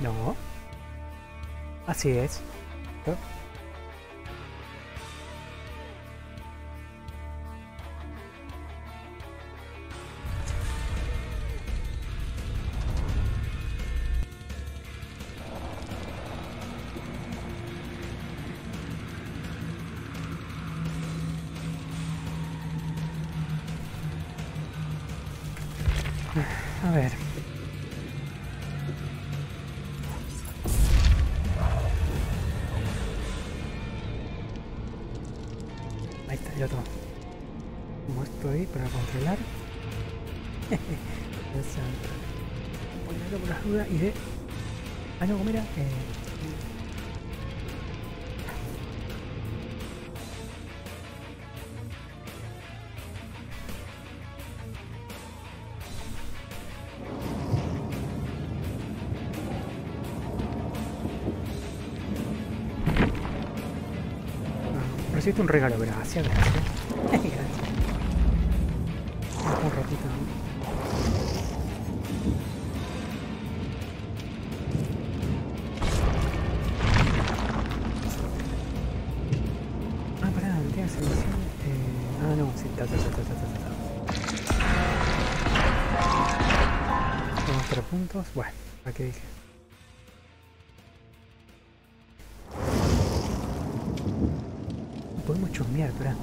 No. Así es. ¿No? A ver. Ahí está, yo tomo. Como estoy para controlar. Voy por las dudas y de... Ah, no, mira. Recibiste un regalo, gracias, gracias. Gracias. Un ratito. Ah, pará, ¿no tienes solución? Ah, no, sí, ta. Tenemos 3 puntos. Bueno, ¿a qué dije? Podemos chusmear, espera.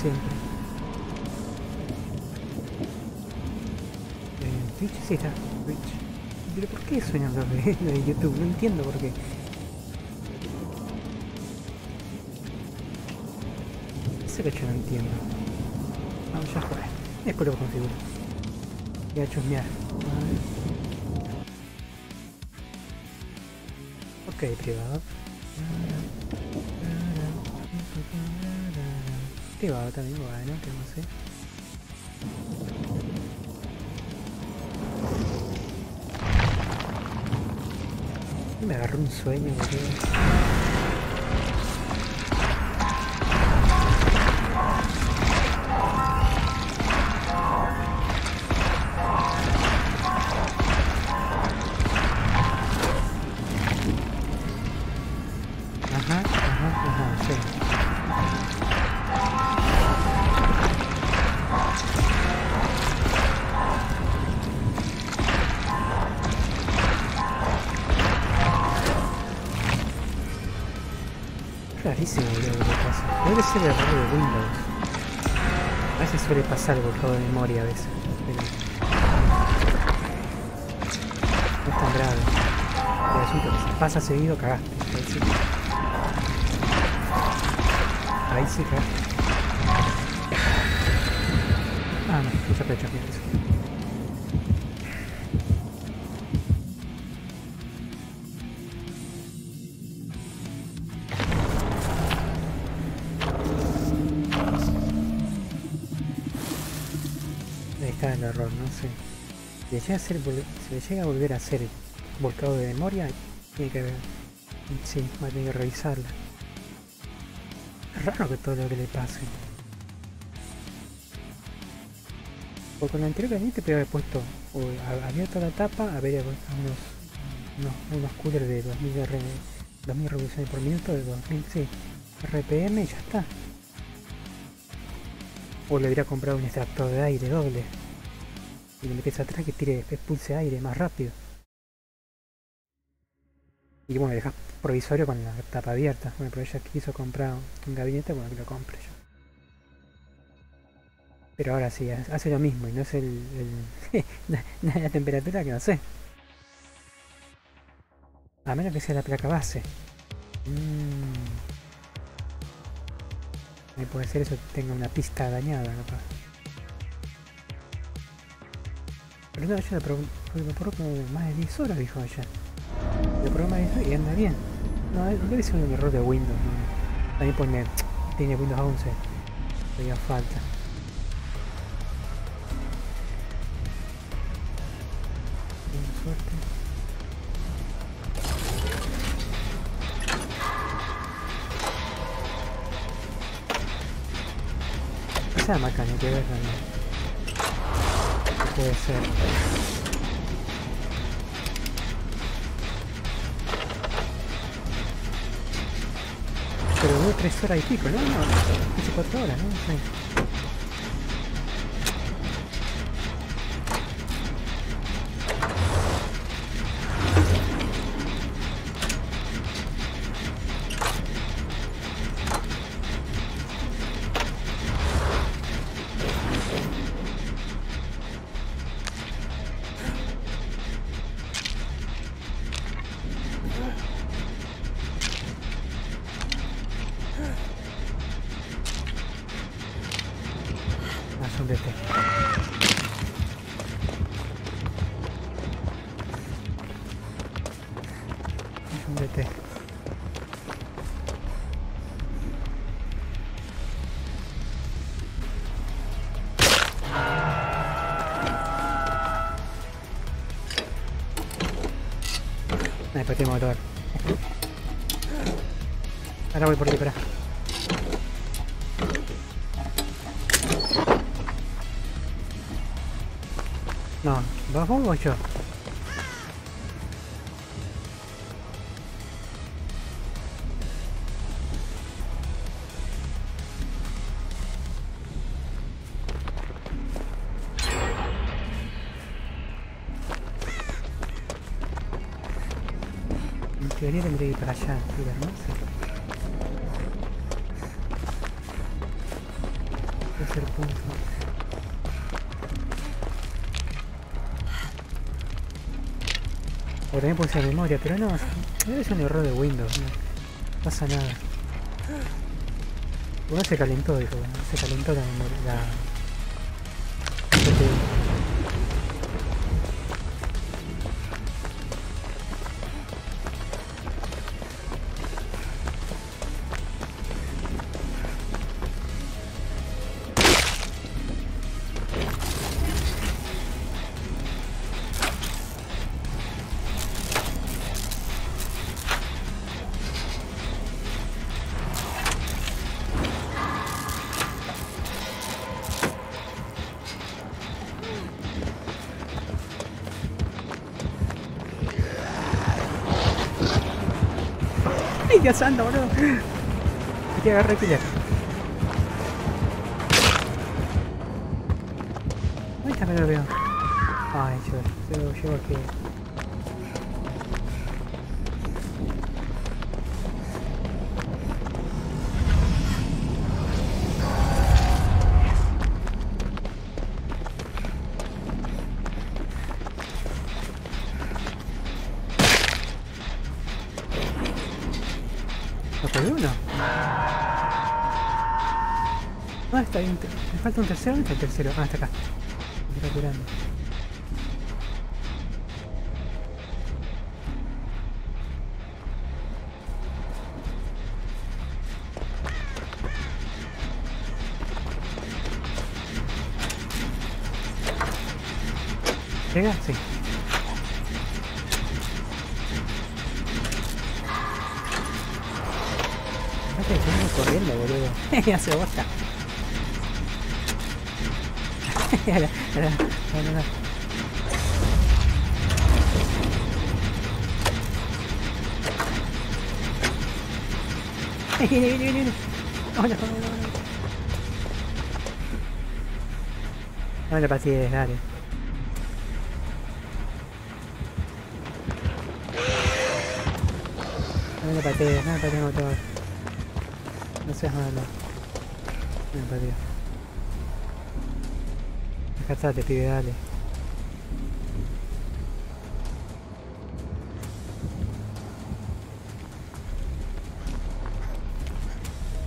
Siempre. Twitch, sí está, Twitch. Pero ¿por qué suenan los de YouTube? No entiendo por qué. Eso que yo no entiendo. Vamos, ya joder. Después lo configuro. Voy a chusmear. Ok, privado. Privado también, bueno, que no sé. Me agarró un sueño, boludo. Rarísimo, boludo, lo que pasa. Debe ser el error de Windows. A veces suele pasar borrado de memoria a veces. Pero... no es tan grave. El asunto que si pasa seguido, cagaste. Ahí sí cagaste. Ah, no, mucha pecha, pienso. El error, no sé. Si le llega a volver a ser volcado de memoria, tiene que ver. Sí, va a tener que revisarla. Es raro que todo lo que le pase. Porque con la anterior también te había puesto, o abierto la tapa, habría puesto unos coolers de 2000 revoluciones por minuto, de 2000, sí, RPM y ya está. O le habría comprado un extractor de aire doble. Y le metes atrás que tire, expulse aire más rápido. Y bueno, le dejas provisorio con la tapa abierta. Bueno, pero ella quiso comprar un gabinete, bueno, que lo compre yo. Pero ahora sí, hace lo mismo y no es la temperatura que no sé. A menos que sea la placa base. Puede ser eso que tenga una pista dañada, capaz. Pero no, yo lo probé más de 10 horas, dijo ella. Lo probé más de 10 horas y anda bien. No, debe ser un error de Windows. ¿No? Ahí pone, tiene Windows 11. Todavía falta. Tengo suerte. Esa es la mecánica, ¿verdad? Puede ser. Pero duró 3 horas y pico, ¿no? No, 4 horas, ¿no? Sí. Tengo motor. Ahora voy por aquí, espera. No, ¿vas vos o yo? Tendría que ir para allá, mira, ¿no? Sí. Es el punto. O también puede ser memoria, pero no, es un error de Windows, no pasa nada. Bueno, se calentó, dijo, bueno, se calentó la memoria. Anda, boludo. Y te agarré killer. Ahí está, me lo veo. Ay, yo lo llevo aquí. Me falta un tercero, ¿dónde está el tercero? Ah, está acá. Me está curando. ¿Llega? Sí. No te estoy corriendo, boludo. Ya se bosta. No. Viene. No me la pases, dale. No me la pases, motor. No seas malo. No me pases. Cazate, pibe, dale.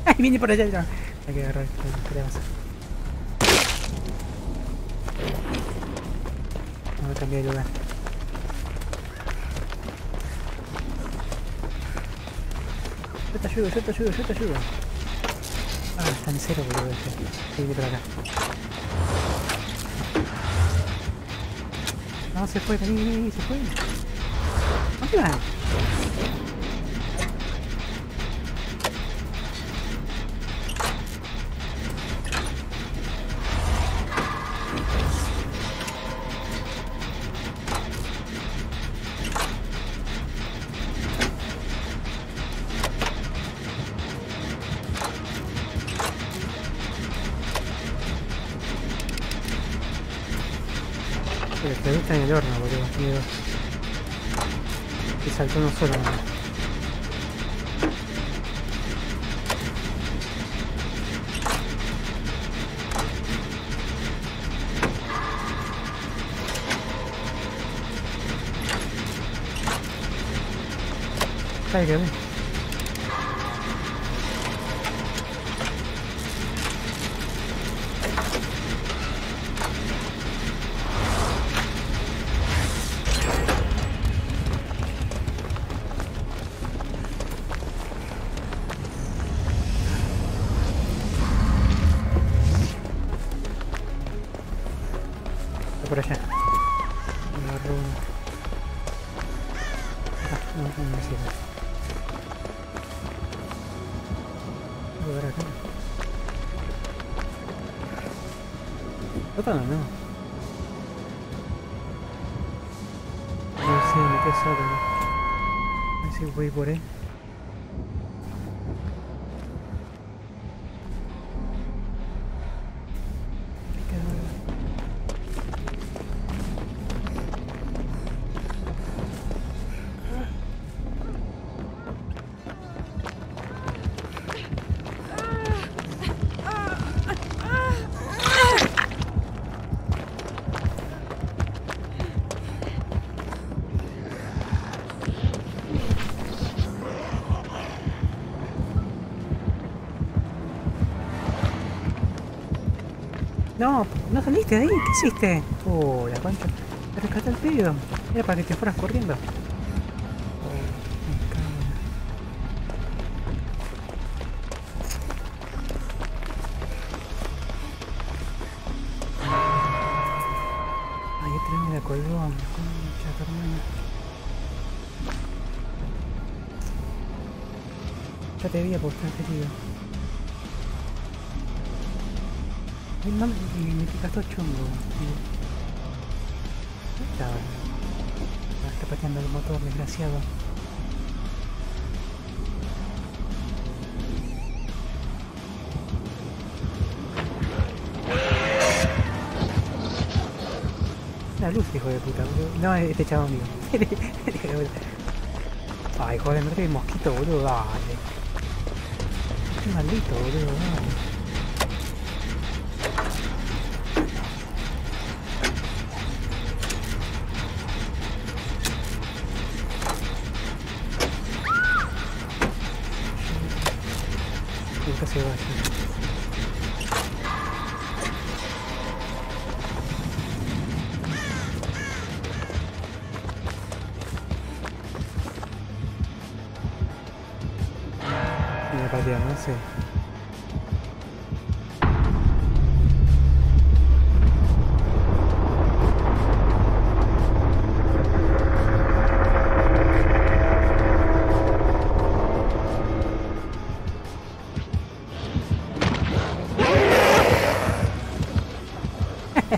¡Ay, viene por allá! No. Hay que agarrar, ¿qué le vas a hacer? cambiar de lugar. Yo te ayudo, yo te ayudo, yo te ayudo. Ah, está en cero, boludo. Sí, vete para acá. No, se fue, vení, se fue. ¿Dónde van? Saltó uno solo, ¿no? Ay, qué bien. No, no. No sé, me quedé solo. A ver si voy por él. No, no saliste de ahí, ¿qué hiciste? Oh, la concha. Me rescaté el pedido. Era para que te fueras corriendo. Ay, este me la colgó, concha, hermano. Ya te vi apostar, querido. No, me picaste chungo. ¿Dónde estaba? Me está pateando el motor, desgraciado. La luz, hijo de puta, boludo. No, este chabón mío. Ay, joder, no te vi mosquito, boludo. Dale. Qué maldito, boludo. Dale.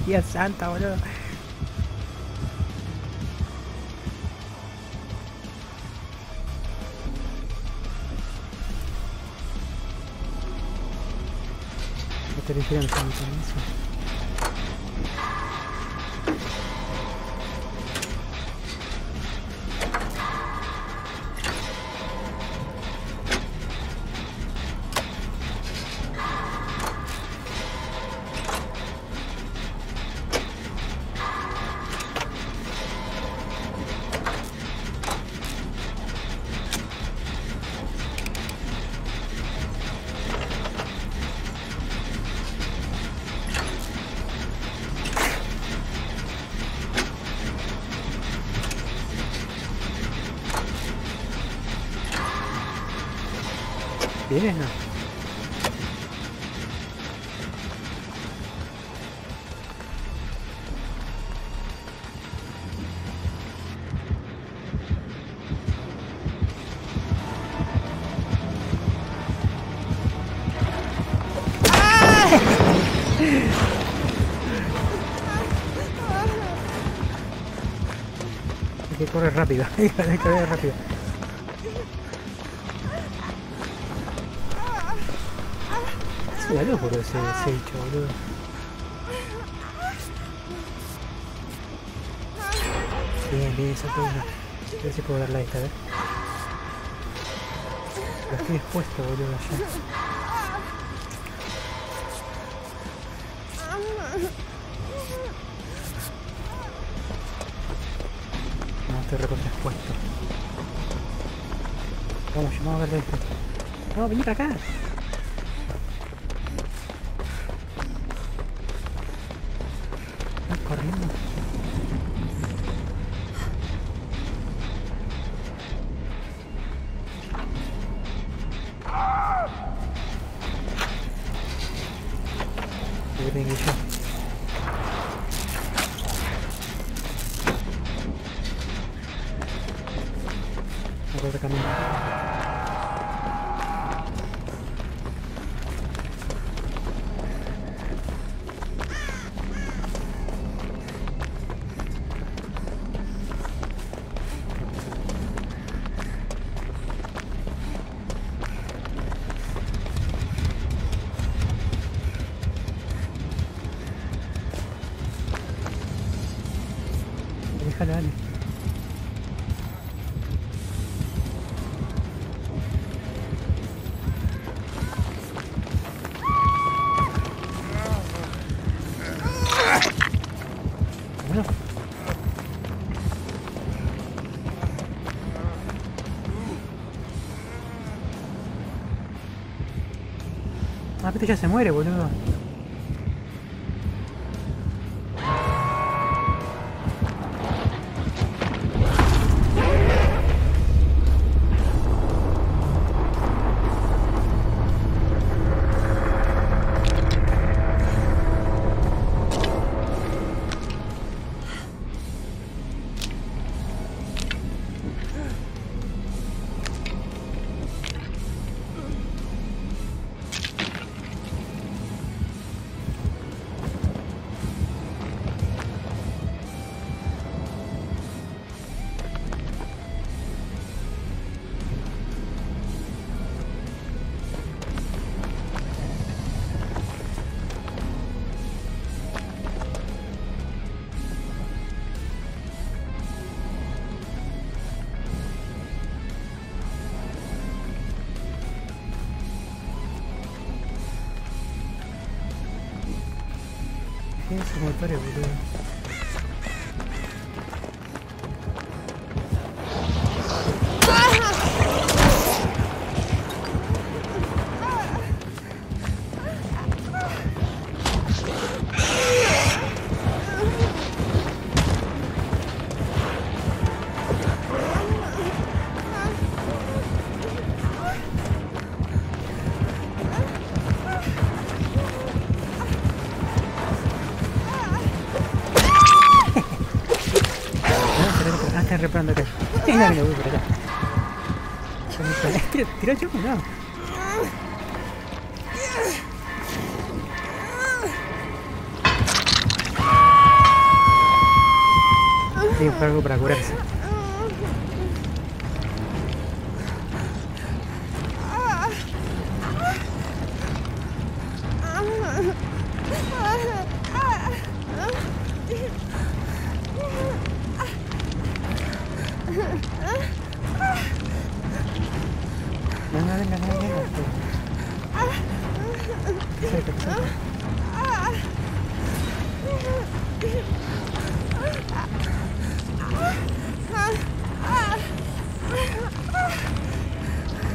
Dios santo, boludo. ¿Qué te dijeron con eso? tienes, ¿no? Hay que correr rápido, hay que correr rápido. La locura ese bicho, boludo. Bien, bien, esa cosa. A ver si puedo darla esta, a ver. La estoy expuesta, boludo, allá. No, estoy recontra expuesto. Vamos, vamos a darle esta. No, vení para acá. Este ya se muere, boludo. Motores, boludo. Reparando acá. Mira, mira, voy por acá. Tira, chico, cuidado. Tiene que buscar algo para curarse.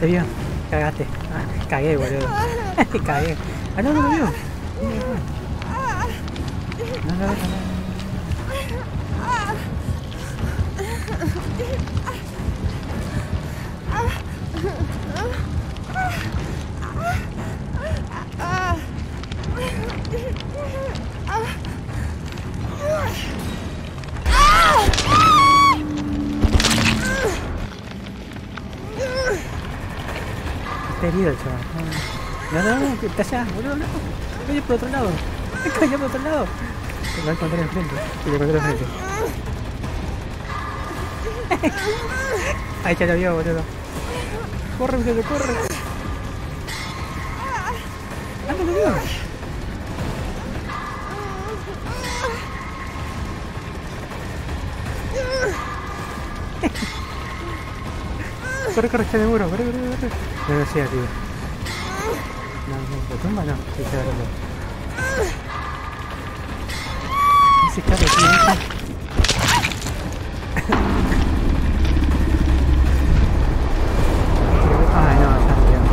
¿Te vio? Cagaste. Ah, cagué, boludo. Cagué. Ah, no, no me vio. No. está herido el chaval. No, está allá, boludo, no. Vaya por otro lado. Vaya por otro lado. Se lo va a encontrar enfrente. Se lo encontré enfrente. Ay, ya lo vio, boludo. Corre, boludo, corre. Anda, boludo. Corre, corre, está de muro, corre, corre, corre. No, no sea, tío. No, no, la tumba no. Sí, está de muro. Ese carro, tío. Ay, no, está bien.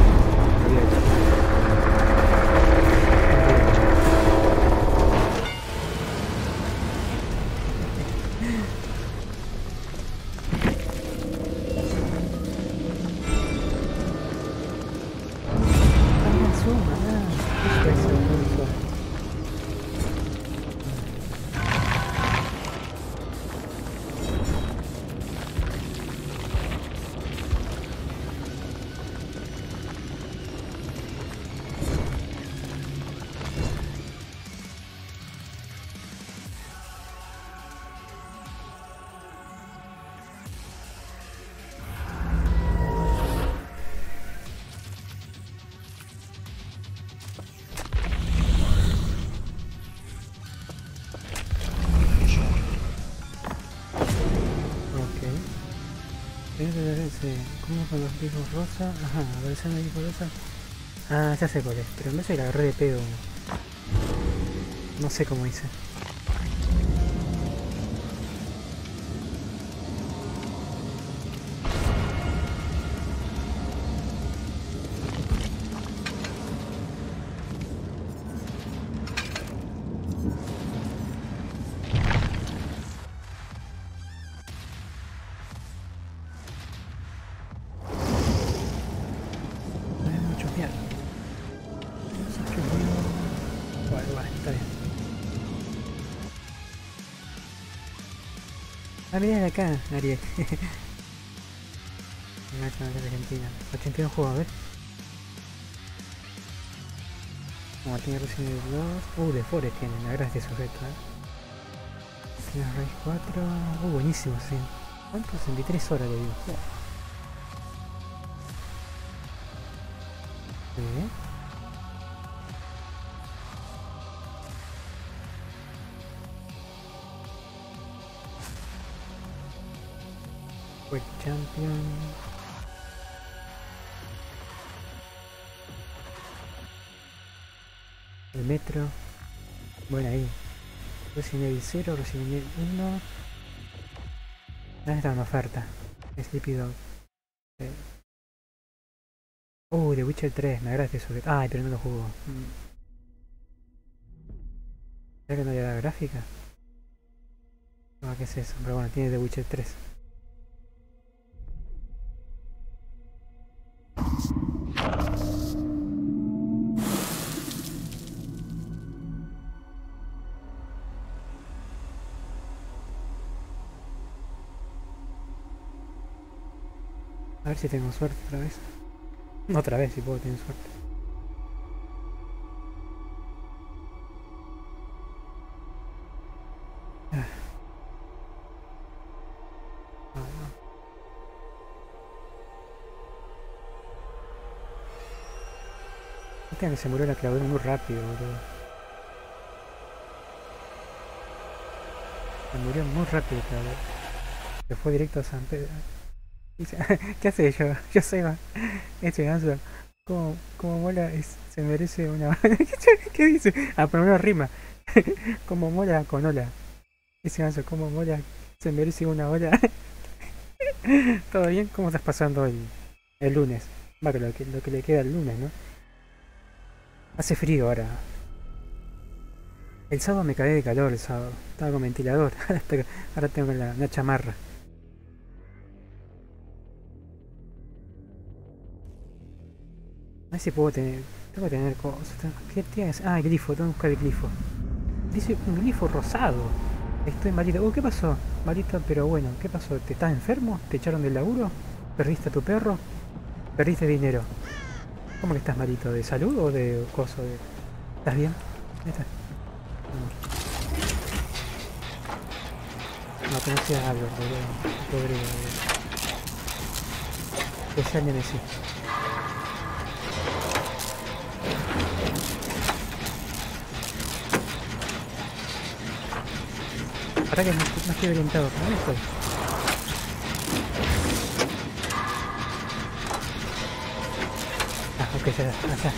¿Cómo con los discos rosa? Ajá, aparecen los discos rosa. Ah, ya sé cuál es, pero en vez de la agarré de pedo. No sé cómo hice. Ah, mirá de acá, Ariel. Mirá acá, de Argentina. 81 juegos, a ver. Como tiene recién el 2. The Forest tienen, la verdad es que sujeto, Tiene Raid 4. Buenísimo, sí. ¿Cuántos? 23 horas le digo. ¿Sí? Champion. El metro. Bueno, ahí. Resident Evil 0, Resident Evil 1. Ahí está una oferta. Sleepy Dog. The Witcher 3. Me agrada eso. Ay, pero no lo jugó. ¿Será que no le da gráfica? No, ¿qué es eso? Pero bueno, tiene The Witcher 3. A ver si tengo suerte otra vez. Otra vez si puedo tener suerte. Oh, no. Hostia, que se murió la clave muy rápido, boludo. Se murió muy rápido, clave. Se fue directo a San Pedro. ¿Qué hace yo? Yo soy más. Este ganso, como mola, se merece una. ¿Qué dice? Ah, por lo menos rima. Como mola con ola. Ese ganso, como mola, se merece una ola. ¿Todo bien? ¿Cómo estás pasando el lunes? Va, que lo que le queda el lunes, ¿no? Hace frío ahora. El sábado me caí de calor el sábado. Estaba con ventilador. Ahora tengo una chamarra. A ver si puedo tener. Tengo que tener cosas. ¿Qué tienes? Ah, el glifo, tengo que buscar el glifo. Dice un glifo rosado. Estoy malito. ¿Qué pasó? Malito, pero bueno, ¿qué pasó? ¿Te estás enfermo? ¿Te echaron del laburo? ¿Perdiste a tu perro? ¿Perdiste dinero? ¿Cómo que estás malito? ¿De salud o de coso? De... ¿Estás bien? Ahí está. No conocías algo, boludo. Pobre, boludo. Ese año sí. Ahora que no estoy orientado, ¿no? Estoy. Ah, ok, ya da, acá.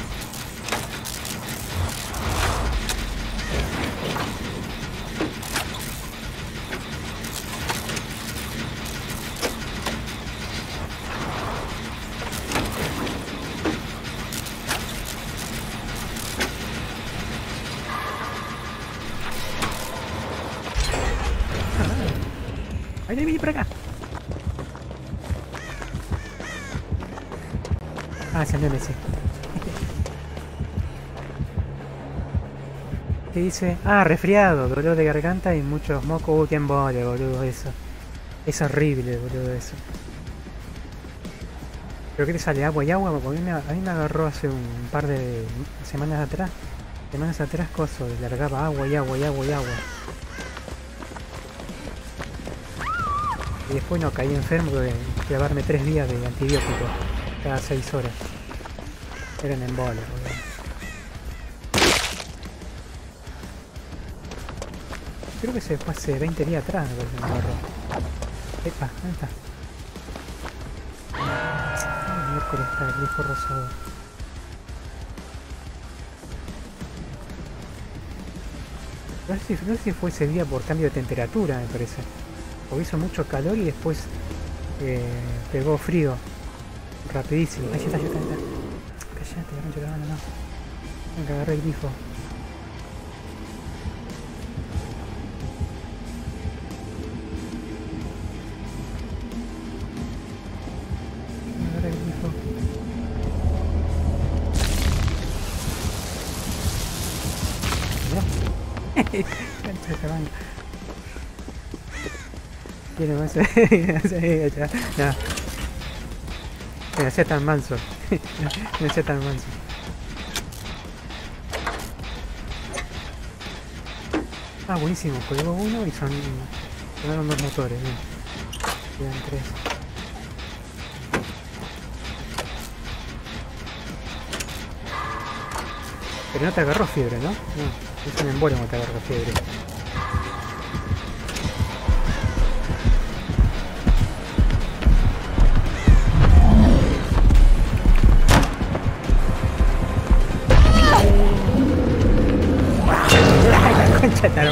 Vení por acá. Ah, salió ese. ¿Qué dice? Ah, resfriado, dolor de garganta y muchos mocos. Qué embole, boludo, eso. Es horrible, boludo, eso. Creo que te sale agua y agua, porque a mí me agarró hace un par de semanas atrás. Coso, largaba agua y agua y agua y agua. Y después no, caí enfermo de clavarme 3 días de antibiótico cada 6 horas. Eran en bola, boludo. Creo que se fue hace 20 días atrás, boludo. Epa, ¿dónde está? Ay, miércoles está el viejo rosado. No sé si fue ese día por cambio de temperatura, me parece. Porque hizo mucho calor y después pegó frío. Rapidísimo. Ahí está, Callate, no te la mano, no. Venga, agarré el grifo. No me hacía tan manso. Ah, buenísimo, colgó uno y sonaron 2 motores, bien. Quedan 3. Pero no te agarró fiebre, ¿no? No, es un embolo, no te agarró fiebre.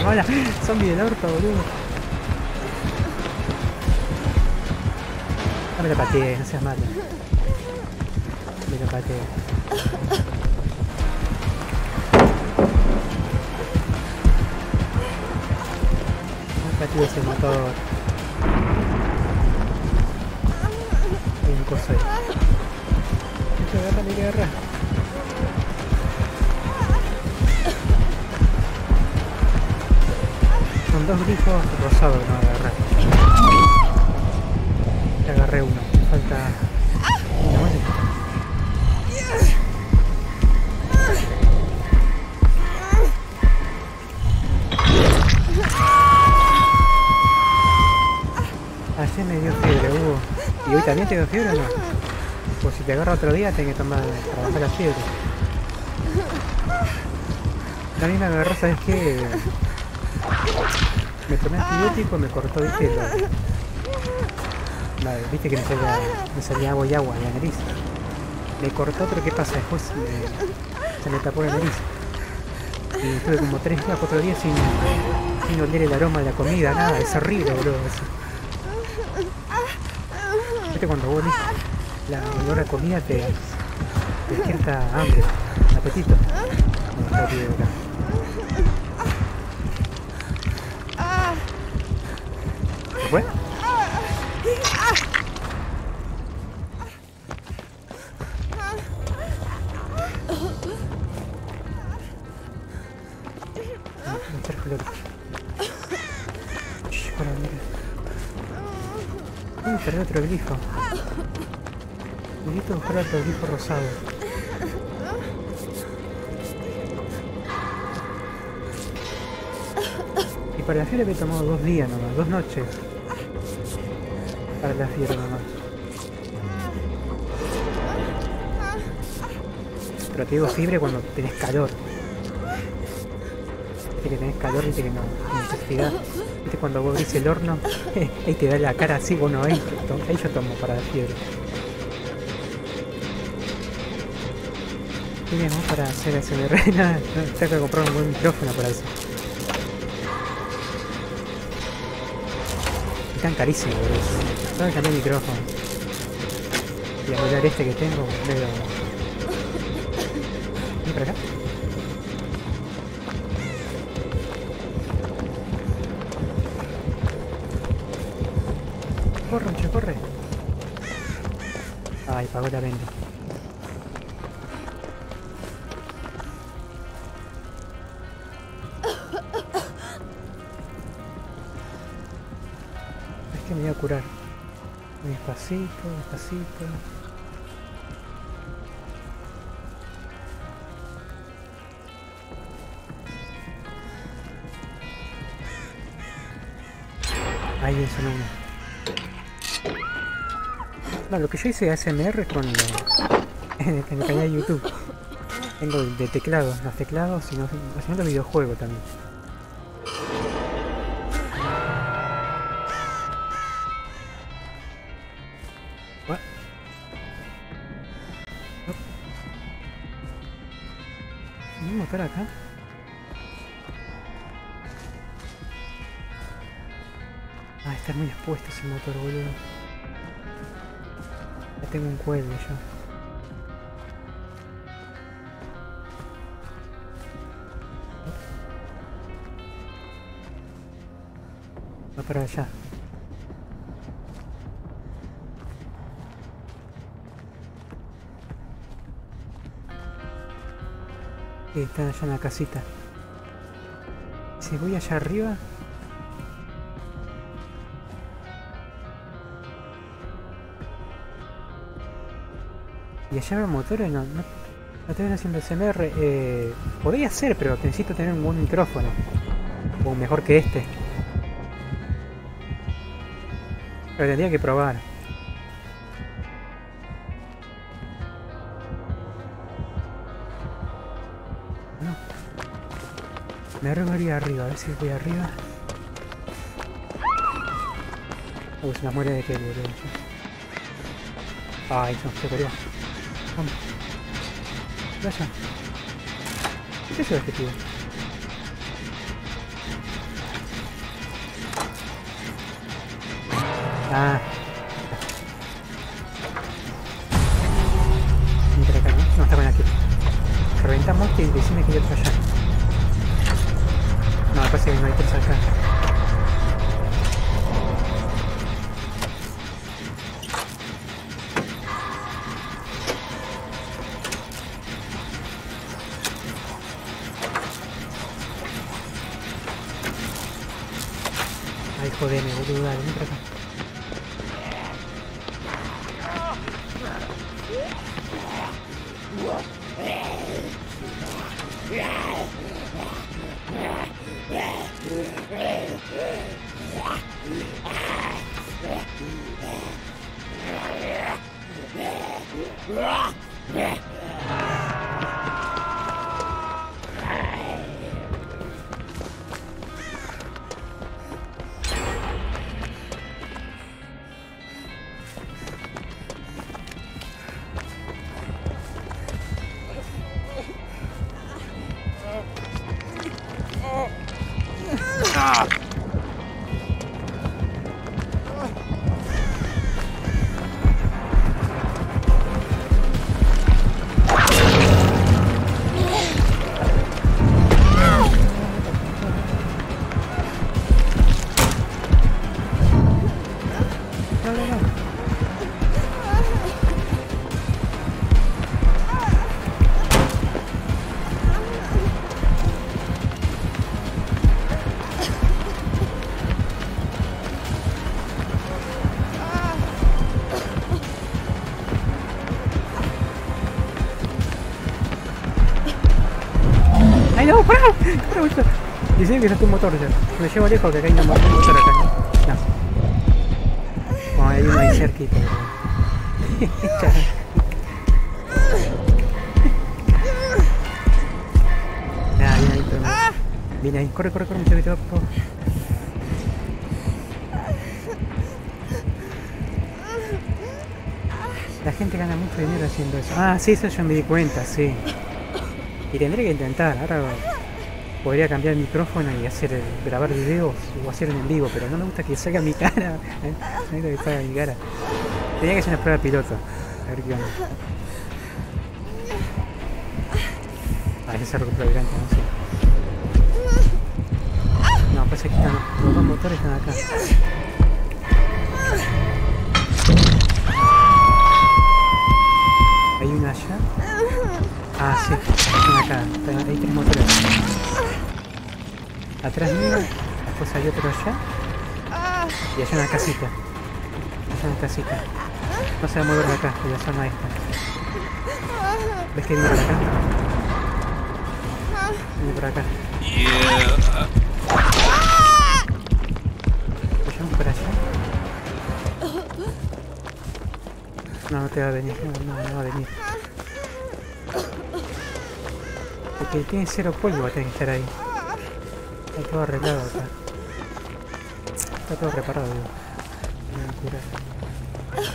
Hola, zombie del orto, boludo. No me la patees, no seas malo. Me la patees. No patees ese motor. Hay un coso ahí. Esto agarra, me agarra. Son 2 grifos rosados que no agarré. Ya agarré uno, me falta... ¿Me muere? Ayer me dio fiebre, Hugo. ¿Y hoy también te dio fiebre o no? Pues si te agarra otro día tenés que tomar para bajar la fiebre. También me agarró, ¿sabes qué? Me tomé antibiótico y me cortó el pelo. Vale, viste que me salía agua y agua en la nariz. Me cortó, pero ¿qué pasa? Después se me tapó la nariz. Y estuve como 3 días, 4 días sin oler el aroma de la comida, nada. Es horrible, bro. Eso. Viste cuando vos la olor a comida te despierta hambre, apetito. No, está bien, bro. ¿Fue? Me trajo el otro. Para mira. Perdí otro glifo. Necesito buscar otro glifo rosado. Para la fiebre me he tomado 2 días nomás, 2 noches. Para la fiebre nomás. Pero te digo fiebre cuando tenés calor. Viste que tenés calor y que no, necesidad. Viste cuando vos abrís el horno, ahí te da la cara así, bueno, ahí yo tomo para la fiebre. Tenemos para hacer ASMR, nada, tengo que comprar un buen micrófono para eso. Están carísimos, boludo. Tengo que cambiar el micrófono. Y apoyar este que tengo, pero... ¿Ven para acá? Corre, che, corre. Ay, pagó la venta. Me voy a curar. Despacito, despacito. Ahí es una. No, lo que yo hice ASMR con en el canal de YouTube. Tengo de teclados, los teclados y haciendo los videojuegos también. Acá está muy expuesto ese motor, boludo. Ya tengo un cuello yo. Va para allá. Que están allá en la casita. Si voy allá arriba. Y allá habrá motores, no te ven haciendo SMR. Podría ser, pero necesito tener un buen micrófono. O mejor que este. Pero tendría que probar. Me arriba, a ver si voy arriba. Uy, se me muere de que boludo. Ay, no, se perdió. Vamos. Vaya. ¿Qué lleva este tío? Ah. Mientras acá, ¿no? No, está bien aquí. Reventamos y decime que yo estoy allá. No, me parece que no hay 3 acá. Ay, joder, me voy a dudar, ven para acá. ¡Ay, no! ¡Para! ¡Para! Dicen que es un motor, ¿sí? Me llevo lejos, que acá hay un motor acá. No. Bueno, hay uno ahí cerquita. Nah, viene ahí, pero... Viene ahí, corre, corre, corre, me llevo, por favor. La gente gana mucho dinero haciendo eso. Ah, sí, eso yo me di cuenta, sí. Y tendré que intentar, ahora... Podría cambiar el micrófono y hacer grabar videos o hacer en vivo, pero no me gusta que salga mi cara. No me gusta que salga mi cara. Tenía que hacer una prueba piloto. A ver qué onda. A ver si se recupera adelante, no sé. No, pasa que están los dos motores están acá. Hay una allá. Ah, sí, están acá. Hay tres motores. Atrás mío, después hay otro allá. Y allá una casita. Allá una casita. No se va a mover de acá, de la zona esta. ¿Ves que viene por acá? Viene por acá. ¿Vayamos por allá? No, no te va a venir, no va a venir. Porque tiene cero polvo, tiene que estar ahí. Está todo arreglado acá. Está todo reparado, digo. Me voy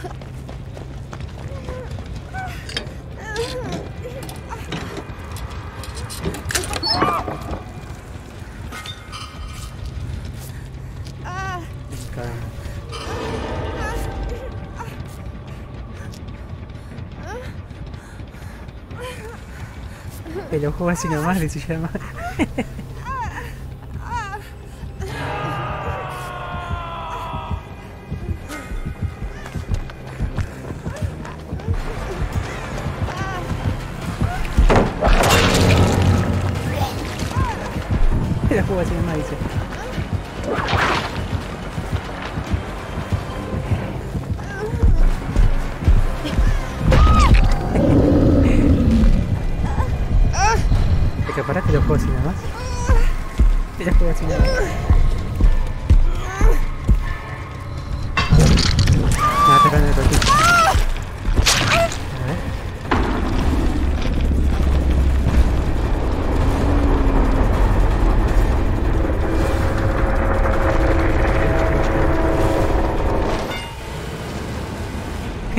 a curar. El ojo así nomás le se llama. El ojo así nomás dice. Te lo juego así nada más. Te lo juego así nada más. Me va a pegar en el ratito. A ver.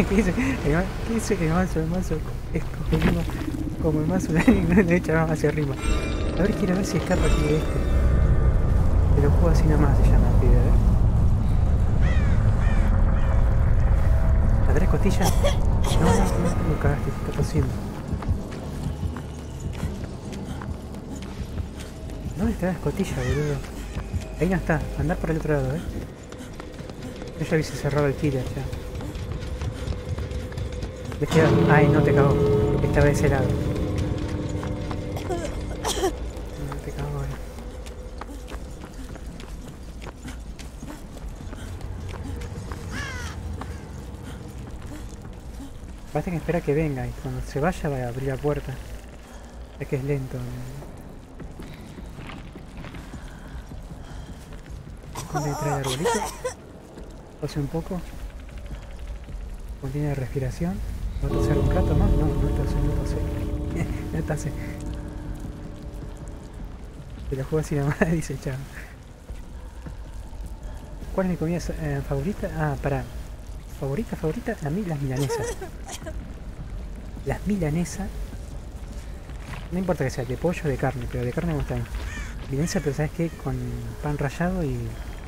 ¿Qué dice? ¿Qué dice que el manso? Es como el manso le echa hacia arriba. A ver, quiero ver si escapa aquí de este. Pero juego así nada más se llama el video, ¿eh? ¿La tres costillas? No, cagaste, está tosiendo. ¿Dónde está la escotilla, boludo? Ahí no está, andar por el otro lado, ¿eh? Yo ya hubiese cerrado el killer ya. Bestia. Ay, no te cagó. Estaba de ese lado. No te cagó ahora. Basta que espera que venga y cuando se vaya va a abrir la puerta. Es que es lento. ¿Dónde trae el arbolito? Pose un poco. Contiene la respiración. ¿Va a toser un rato más? No, no tosé. Te lo juego así nada más, dice chavo. ¿Cuál es mi comida favorita? Ah, para. ¿Favorita? A mí las milanesas. Las milanesas. No importa que sea de pollo o de carne, pero de carne me gusta bien. Milanesa, pero ¿sabes qué? Con pan rallado y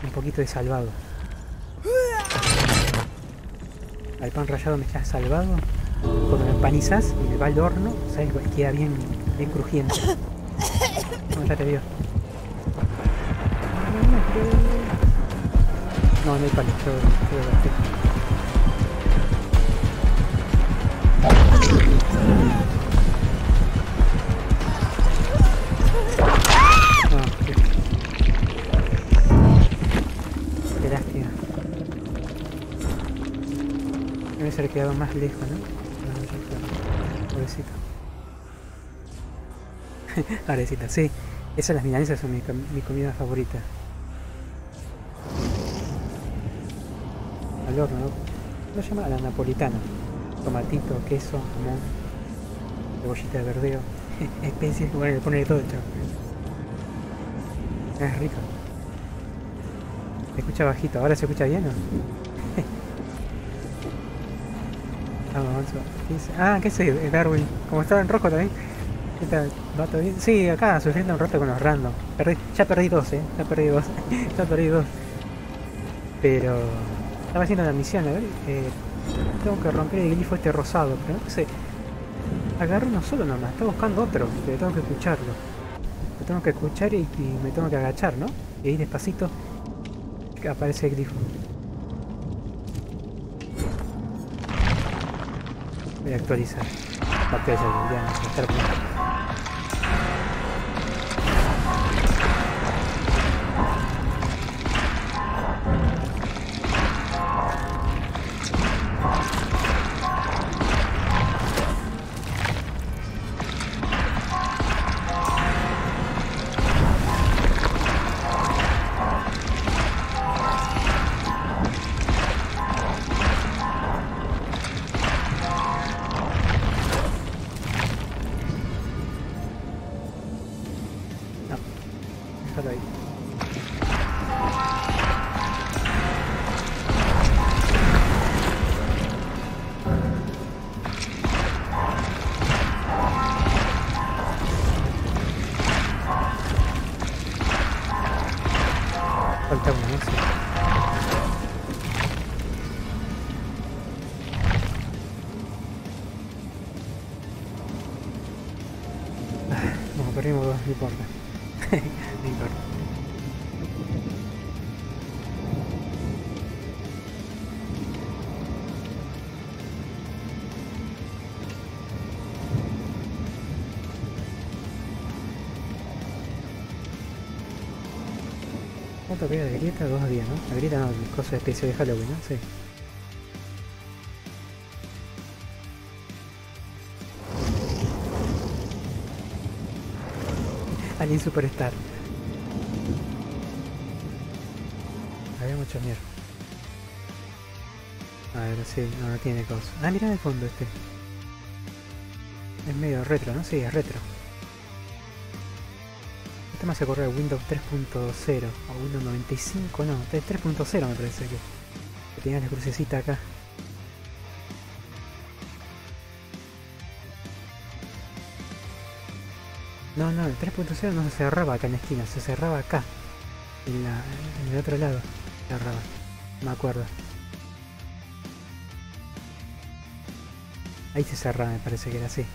un poquito de salvado. Al pan rallado me está salvado. Cuando lo empanizas y le va al horno, ¿sabes? Queda bien crujiente. No, ya te dio. No, no hay pan, yo... Qué lástima. Debe ser quedado más lejos, ¿no? Pobrecito. Pobrecita, sí. Esas las milanesas son mi comida favorita. Al horno, ¿no? Lo llama a la napolitana. Tomatito, queso, jamón, cebollita de verdeo. Especies que bueno, le ponen de todo, chaval. Es rico. Se escucha bajito. ¿Ahora se escucha bien o no? Vamos, avanzo. Ah, ¿qué sé, Darwin? Como estaba en rojo también. ¿Qué tal? ¿Va todo bien? Sí, acá sufriendo un rato con los random. Ya perdí dos. Pero... estaba haciendo una misión, a ver. Tengo que romper el glifo este rosado. Pero no sé. Agarro uno solo nomás. Estaba buscando otro. Pero tengo que escucharlo. Lo tengo que escuchar y me tengo que agachar, ¿no? Y ahí despacito aparece el grifo. Voy a actualizar. Batalla, ya estar bien. La grieta 2 días, ¿no? La grieta no, cosa especial de Halloween, ¿no? Sí. Alien Superstar. Había mucho miedo. A ver, sí, no tiene cosa. Ah, mirá de fondo este. Es medio retro, ¿no? Sí, es retro. Este me hace correr Windows 3.0 o Windows 95, no, 3.0 me parece que tenía la crucecita acá. No, no, el 3.0 no se cerraba acá en la esquina, se cerraba acá, en el otro lado, se cerraba, me acuerdo. Ahí se cerraba, me parece que era así.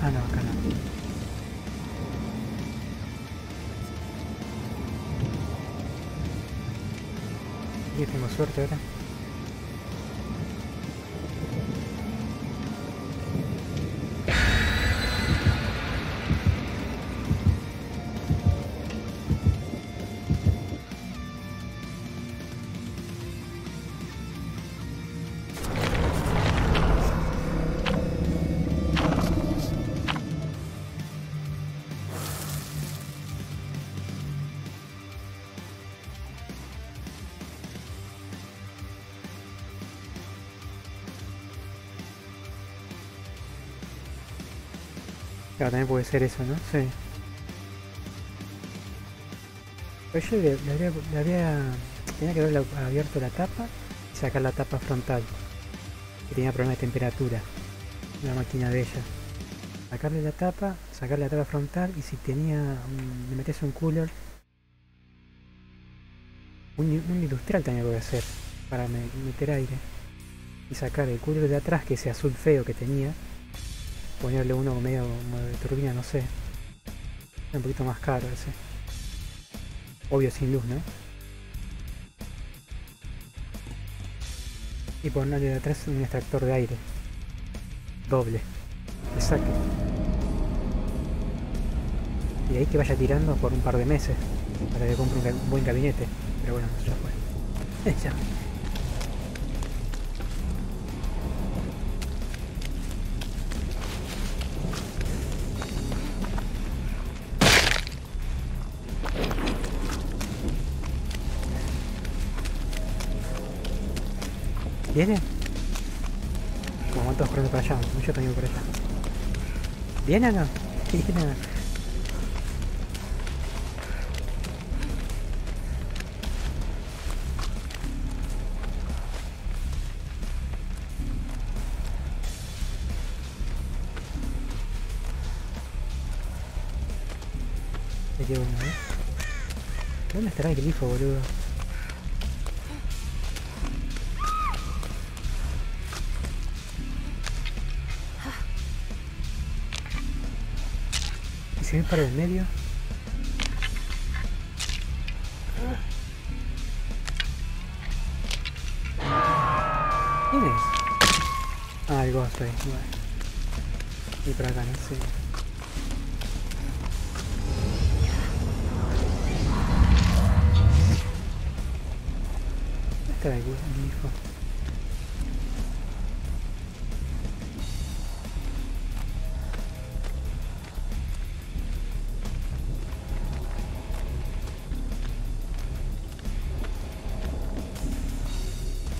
Ah, no, acá no. Y tengo suerte ahora. Claro, también puede ser eso, ¿no? Sí. Pero yo tenía que haber abierto la tapa y sacar la tapa frontal. Que tenía problemas de temperatura. La máquina de ella. Sacarle la tapa, sacar la tapa frontal y si tenía... le metes un cooler. Un industrial tenía que voy a hacer para meter aire. Y sacar el cooler de atrás, que ese azul feo que tenía. Ponerle uno medio de turbina, no sé. Un poquito más caro ese. Obvio sin luz, ¿no? Y ponerle de atrás un extractor de aire. Doble. Que saque. Y ahí que vaya tirando por un par de meses. Para que compre un buen gabinete. Pero bueno, ya fue. Ya. ¿Viene? Como van todos corriendo para allá, muchos también por allá. ¿Viene o no? ¿Viene o no? Me llevo uno, ¿eh? ¿Dónde estará el grifo, boludo? ¿Se ven para el medio? ¿Quién es? Ah, el ghost ahí, bueno. Y para acá, ¿no? Sí. ¿Dónde estará el ghost, mi hijo?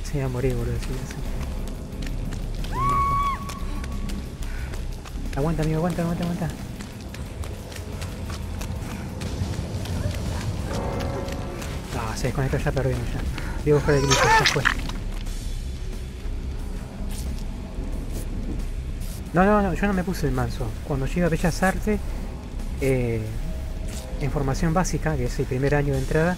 Se iba a morir, boludo, si sí. Aguanta, amigo, aguanta, aguanta, aguanta. No, se desconectó ya, perdimos ya. Voy a buscar el grifo, ya fue. No, no, no, yo no me puse el manso. Cuando llegué a Bellas Artes, en formación básica, que es el primer año de entrada,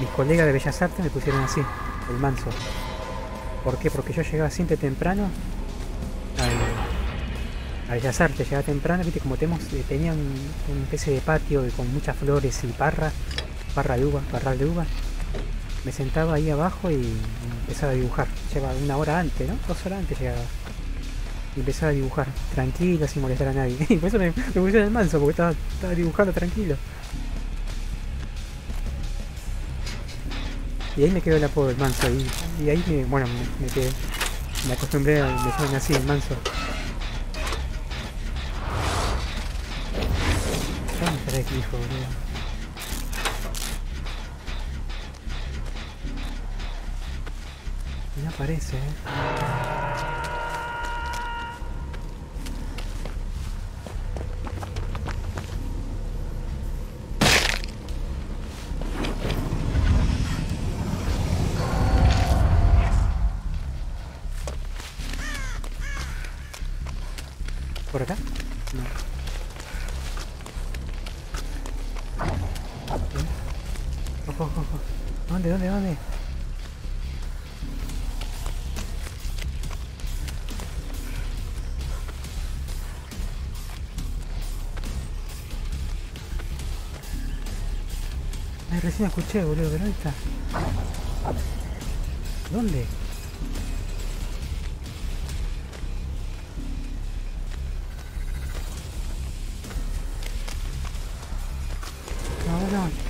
mis colegas de Bellas Artes me pusieron así, el manso. ¿Por qué? Porque yo llegaba siempre temprano a Bellas Artes, llegaba temprano, viste, como tenía una especie de patio con muchas flores y parral de uva. Me sentaba ahí abajo y empezaba a dibujar. Llegaba una hora antes, ¿no? 2 horas antes llegaba. Y empezaba a dibujar, tranquilo, sin molestar a nadie. Y por eso me pusieron el manso, porque estaba dibujando tranquilo. Y ahí me quedó el apodo del manso, y ahí me quedé, me acostumbré a decirme así, el manso. ¿Dónde estará el grifo, boludo? No aparece, ¿por acá? No. Ojo, ojo, ojo. ¿Dónde, dónde, dónde? Ay, recién escuché, boludo, pero ¿dónde está? ¿Dónde?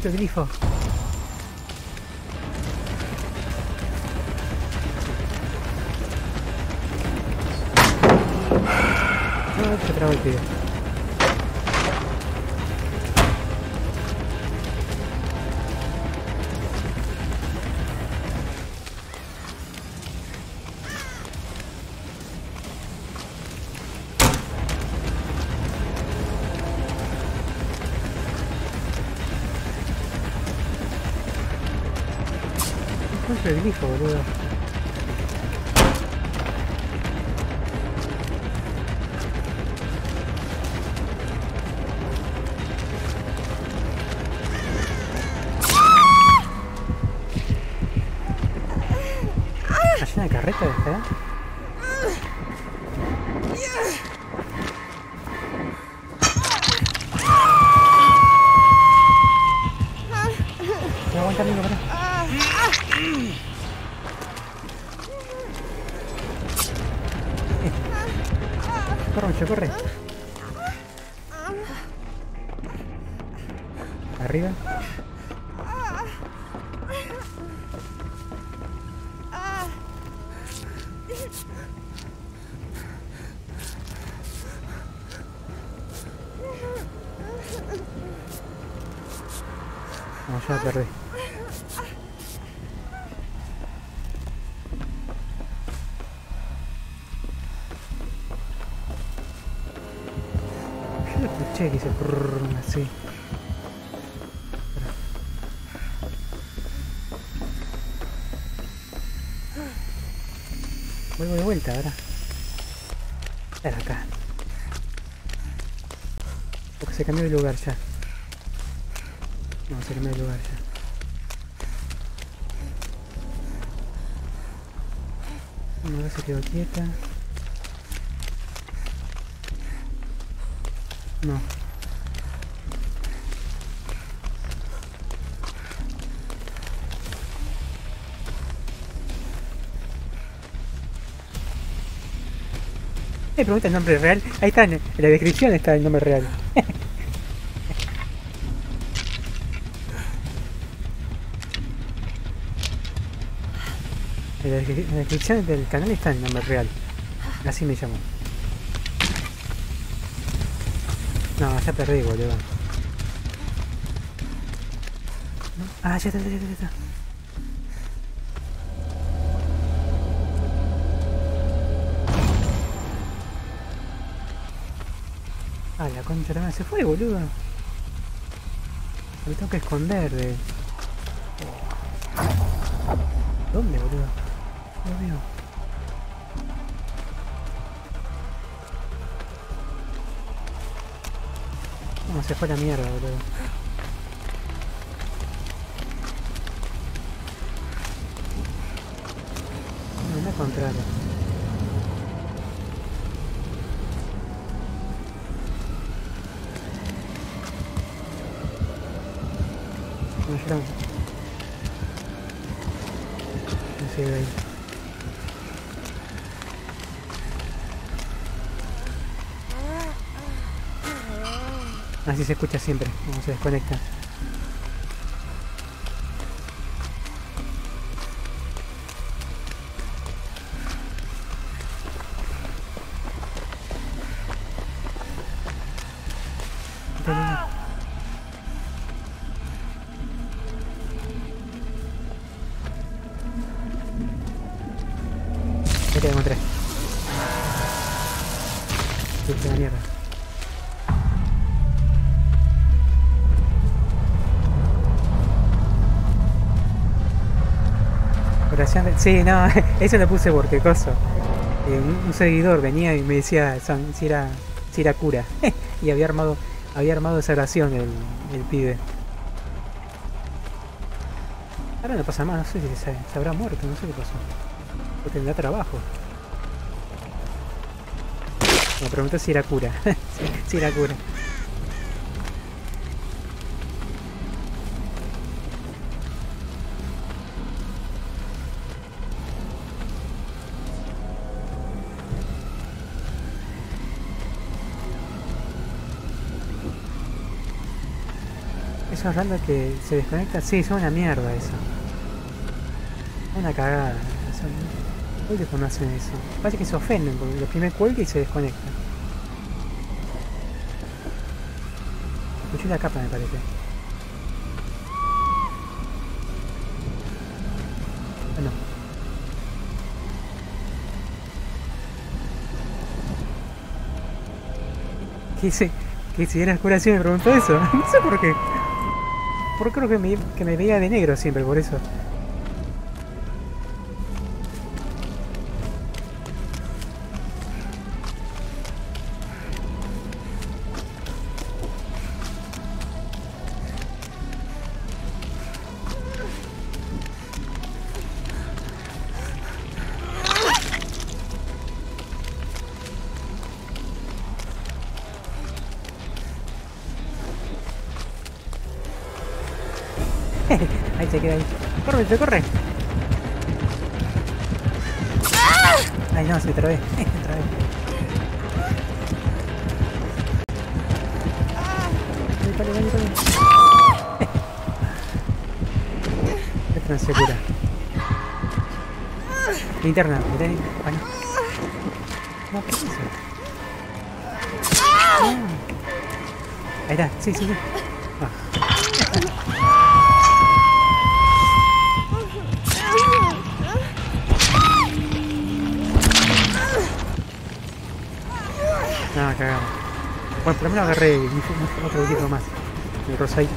El grifo. No, se trabó el tío. El grifo, boludo. Está llena de carreta, ¿eh? Corre. Arriba. No, ya perdí. escuché que hice así. Vuelvo de vuelta, ¿verdad? Era acá. Porque se cambió de lugar ya. No, se cambió de lugar ya. Ahora se quedó quieta. No. Pregunta el nombre real. Ahí está, en la descripción está el nombre real. En la descripción del canal está el nombre real. Así me llamó. No, ya perdí, boludo. ¿No? Ah, ya está. Ah, la concha también se fue, boludo. Me tengo que esconder de... ¿Dónde, boludo? No veo. No, se fue la mierda, boludo. No, no es contrario. No, no sigue ahí. Así se escucha siempre, como se desconecta. Sí, no, eso lo puse porque coso. Un seguidor venía y me decía si era cura. Y había armado esa oración el pibe. Ahora no pasa más, no sé si se habrá muerto, no sé qué pasó. O tendrá trabajo. Me preguntó si era cura. Si era cura. Hablando que se desconecta, sí, es una mierda eso. Una cagada. ¿Por qué no hacen eso? Parece que se ofenden porque los primeros cuelgan y se desconectan. Escuché la capa, me parece. No. ¿Qué dice? ¿Que si era curación me preguntó eso? No sé por qué. Porque creo que me veía de negro siempre, por eso. ¡Corre, corre! ¡Ay, no! Se trabé. ¡Vale! Esto no se cura. Linterna, mirá. Ay. No, ¿qué es eso? Ah. Ahí está, sí. Bueno, por lo menos agarré y otro poquito más. El rosadito.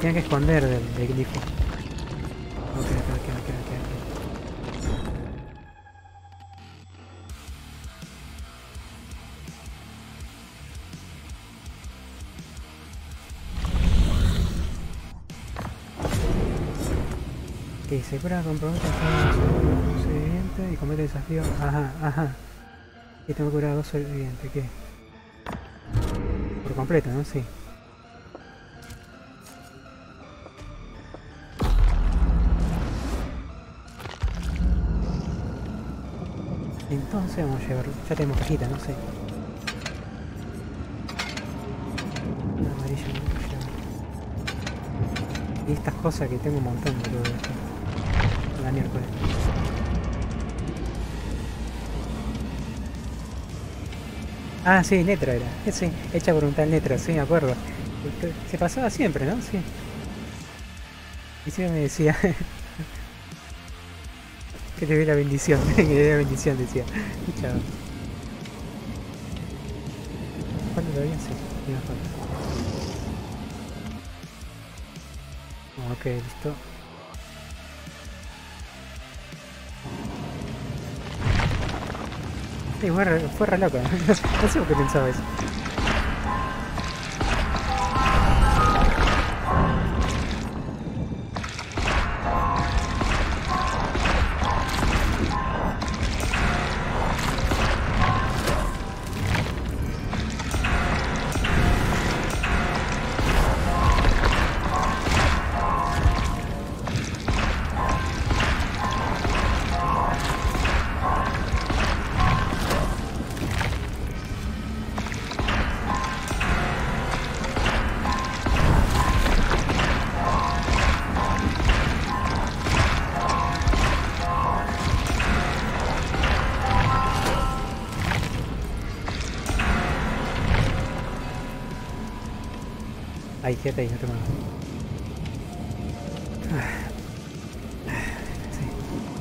Tiene que esconder del grifo. Ok. Que se cura con productos sobrevivientes y comete desafío. Ajá. Y tengo que curar a 2 sobrevivientes, ¿qué? Por completo, ¿no? Sí. Entonces vamos a llevarlo. Ya tenemos cajita, no sé. Una amarilla no voy a llevar. Y estas cosas que tengo un montón, boludo. La miércoles. Ah, sí, letra era. Sí, hecha voluntad en letra, sí, me acuerdo. Se pasaba siempre, ¿no? Sí. Y siempre me decía... Que te dé la bendición, que te dé la bendición, decía. Chao. ¿Cuándo lo voy a hacer? Ok, listo. Sí, fue re loco. No sé por qué pensaba eso. Ay, quédate ahí, no te muevas. Sí.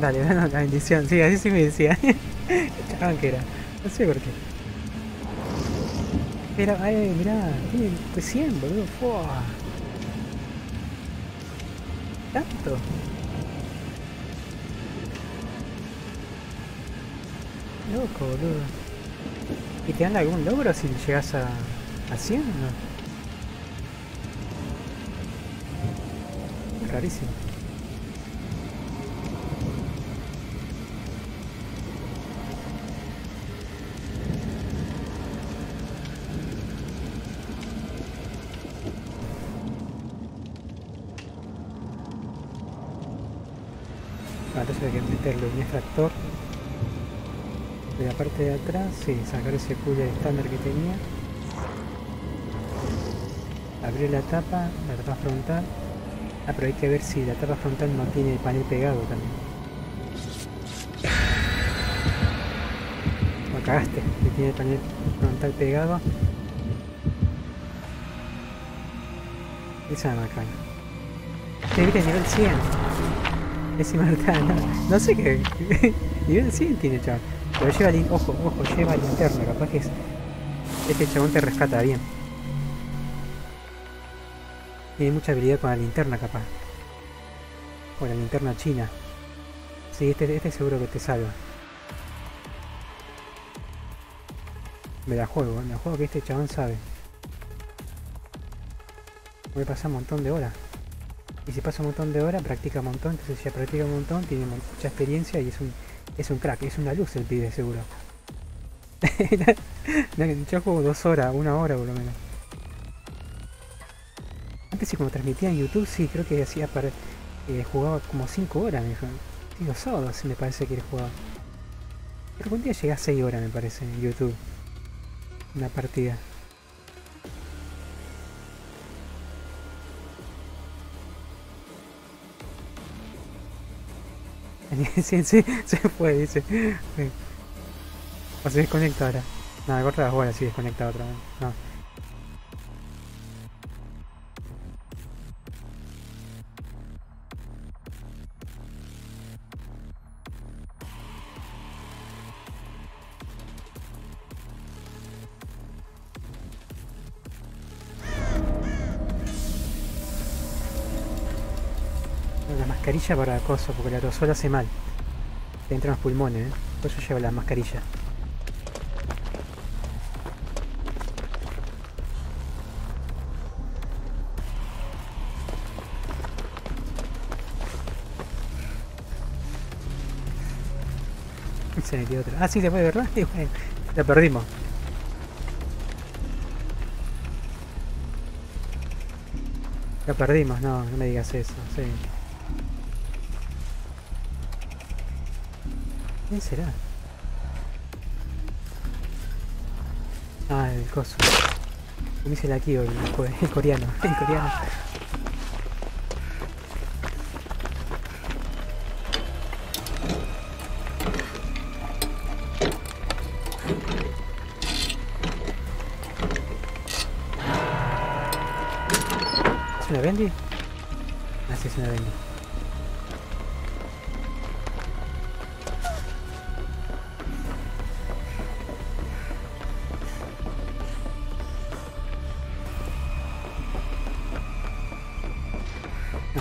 Dale, bueno, la bendición. Sí, así sí me decía. Qué chabón que era. No sé por qué. Pero, ay, mirá, tiene pues 100, boludo. Fua. Tanto. Loco, boludo. ¿Y te dan algún logro si llegas a 100 o no? Rarísimo. Vale, entonces hay que meterle un extractor de la parte de atrás, sí, sacar ese cuya estándar que tenía, abrir la tapa frontal. Ah, pero hay que ver si la tapa frontal no tiene el panel pegado también. Lo cagaste, que tiene el panel frontal pegado. Esa es la macana. Te viste nivel 100. Es inmortal, no sé qué. Nivel 100 tiene, chaval. Pero lleva el... Ojo, lleva el interno, capaz que es... Este chabón te rescata bien. Tiene mucha habilidad con la linterna, capaz. Con la linterna china. Sí, este seguro que te salva. Me la juego que este chabón sabe. Voy a pasar un montón de horas. Y si pasa un montón de horas, practica un montón. Entonces si ya practica un montón, tiene mucha experiencia y es un crack. Es una luz el pibe, seguro. Yo juego 2 horas, 1 hora por lo menos. Antes sí, como transmitía en YouTube, sí, creo que hacía para... jugaba como 5 horas, me dijo. Sí, los sábados me parece que jugaba. Pero un día llegué a 6 horas, me parece, en YouTube. Una partida. Sí, sí, se fue, dice. Sí. O se desconecta ahora. No, me corta las bolas, sí, desconecta otra vez. No. Mascarilla para acoso, porque la tosol hace mal. Te entran los pulmones, ¿eh? Por eso llevo la mascarilla. Se metió otra. Ah, sí, se puede, ¿verdad? Sí, bueno, la perdimos. Lo perdimos, no, no me digas eso, sí. ¿Quién será? Ah, el coso. Me hice el aquí hoy, el coreano, el coreano. ¿Es una bendy? Ah, sí, es una bendy.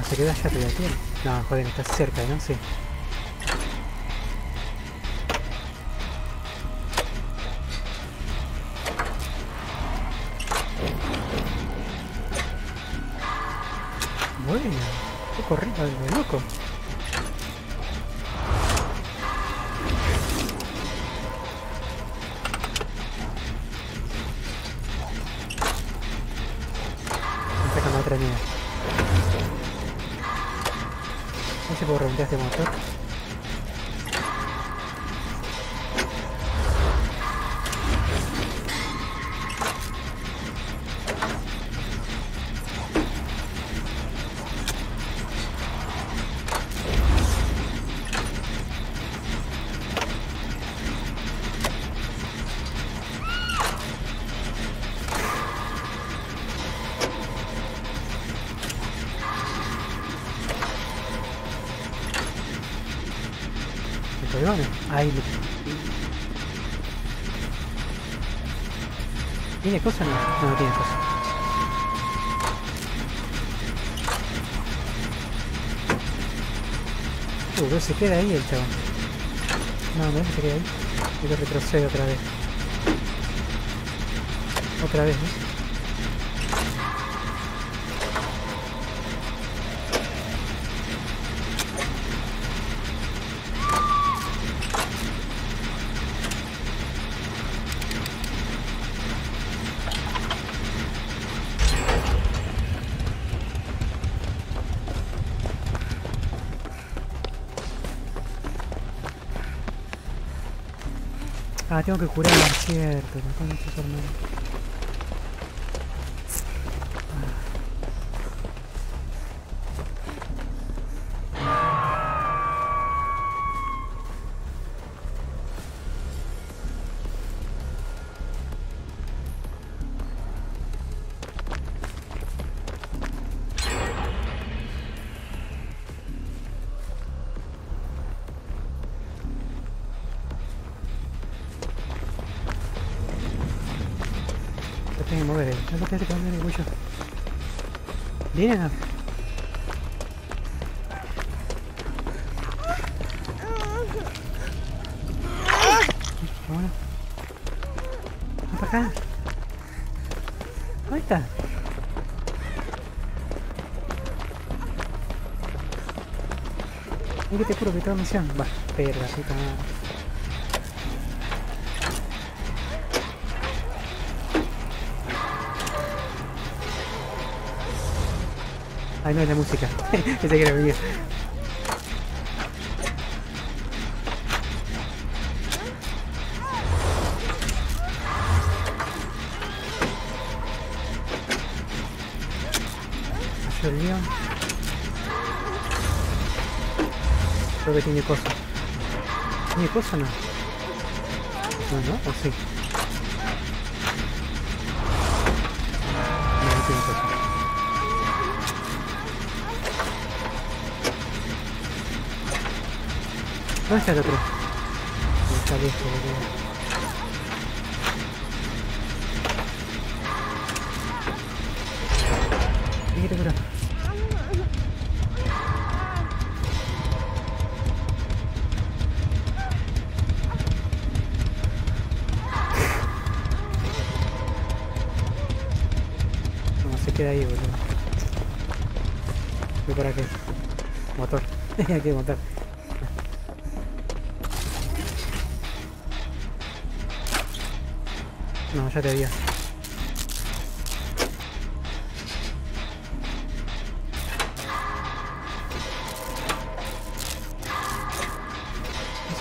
¿Se queda allá arriba? No, joder, está cerca, ¿no? Sí. Bueno, qué corrido, de loco. Me sacan otra niña. ¿Se puede reventar este motor? ¿Tiene cosa o no? No tiene cosa. Pero se queda ahí el chabón. No, no se queda ahí. Y lo retrocede otra vez. Otra vez, ¿no? Ah, tengo que curar, cierto, me pongo estos hermanos. Vienen. Bueno. Ven para acá. ¿Dónde está? Mira, te juro que tengo misión. Va, perra, puta madre. Ay, no, es la música. Pensé que era mi vida. servía. Creo que tiene cosas. ¿Tiene cosas o no? No, ¿no? ¿O sí? No, no tiene cosas. ¿Dónde está el otro? Está lejos, boludo. No, se queda ahí, boludo. ¿Y para qué? Motor. Hay que montar. No, ya te había.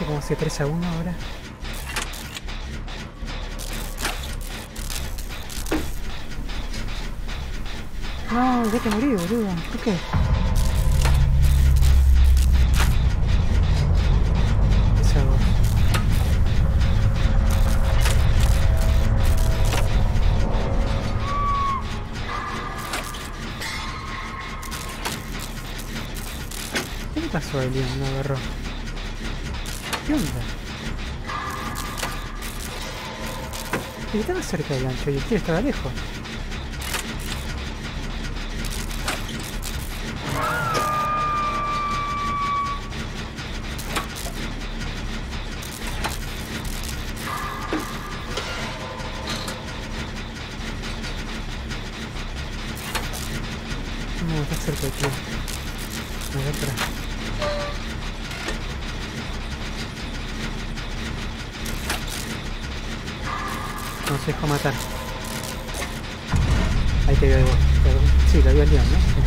Como se 3-1 ahora. No, ya te morí, boludo. ¿Por qué? ¿Qué hago? ¿Qué le pasó a Elian? Me agarró. ¿Qué onda? Estaba cerca del ancho y el tío estaba lejos. No, está cerca del tío. Me voy atrás. No se dejó matar. Ahí te veo de vos. Sí, la vio el león, ¿no?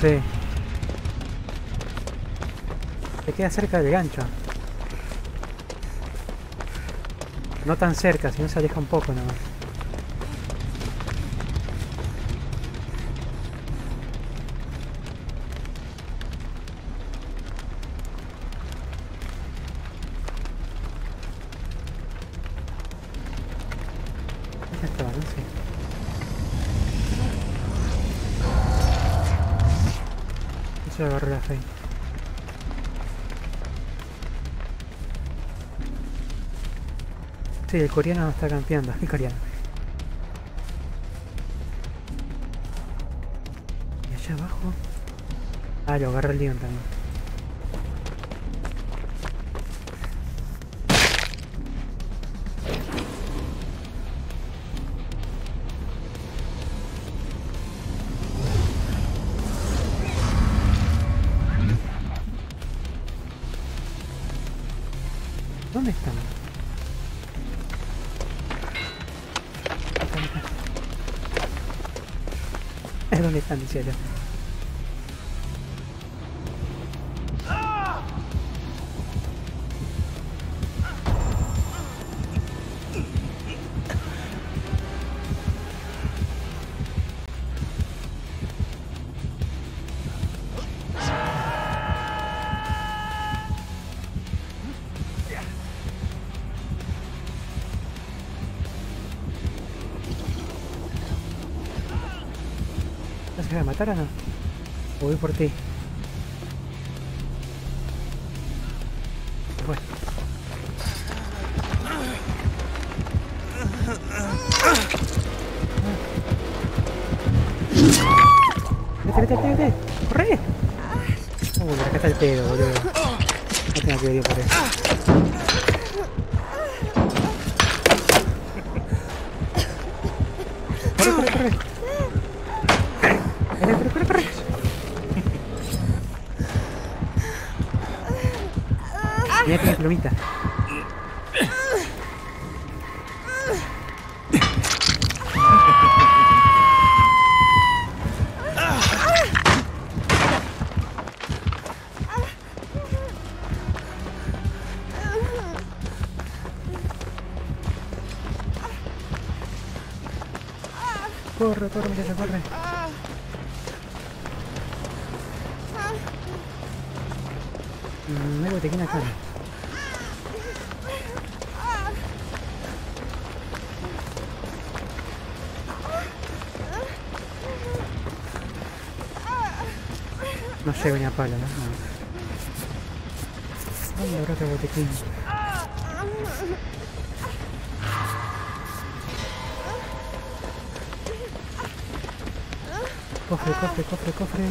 Sí. Sí. Se queda cerca del gancho. No tan cerca, sino se aleja un poco nomás. Sí, el coreano está campeando, el coreano. Y allá abajo... Ah, lo agarró el león también. ¿Dónde están? Es donde están, dice allá. ¿Me matar o no? ¿O voy por ti? Bueno. Vete, vete, vete. ¡Corre! Uy, acá está el pedo, boludo. No tengo que ir por eso. ¡Corre, corre, corre! Mira que plumita. Corre, corre, que se corre. Me botequina acá. No llego ni a palo, ¿no? No. ¿Dónde habrá otro botequín? Cofre, cofre, cofre, cofre.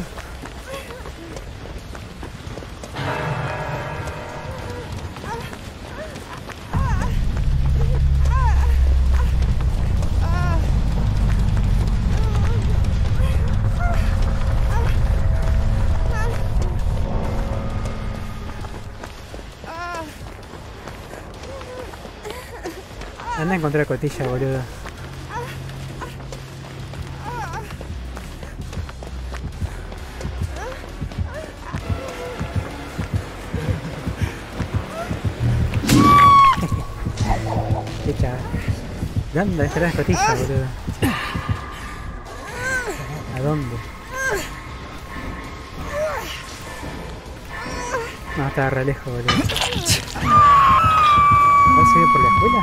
Anda a encontrar cotilla, boludo. ¿Dónde estará la escotilla, boludo? ¿A dónde? No, estaba re lejos, boludo. ¿Va a subir por la escuela?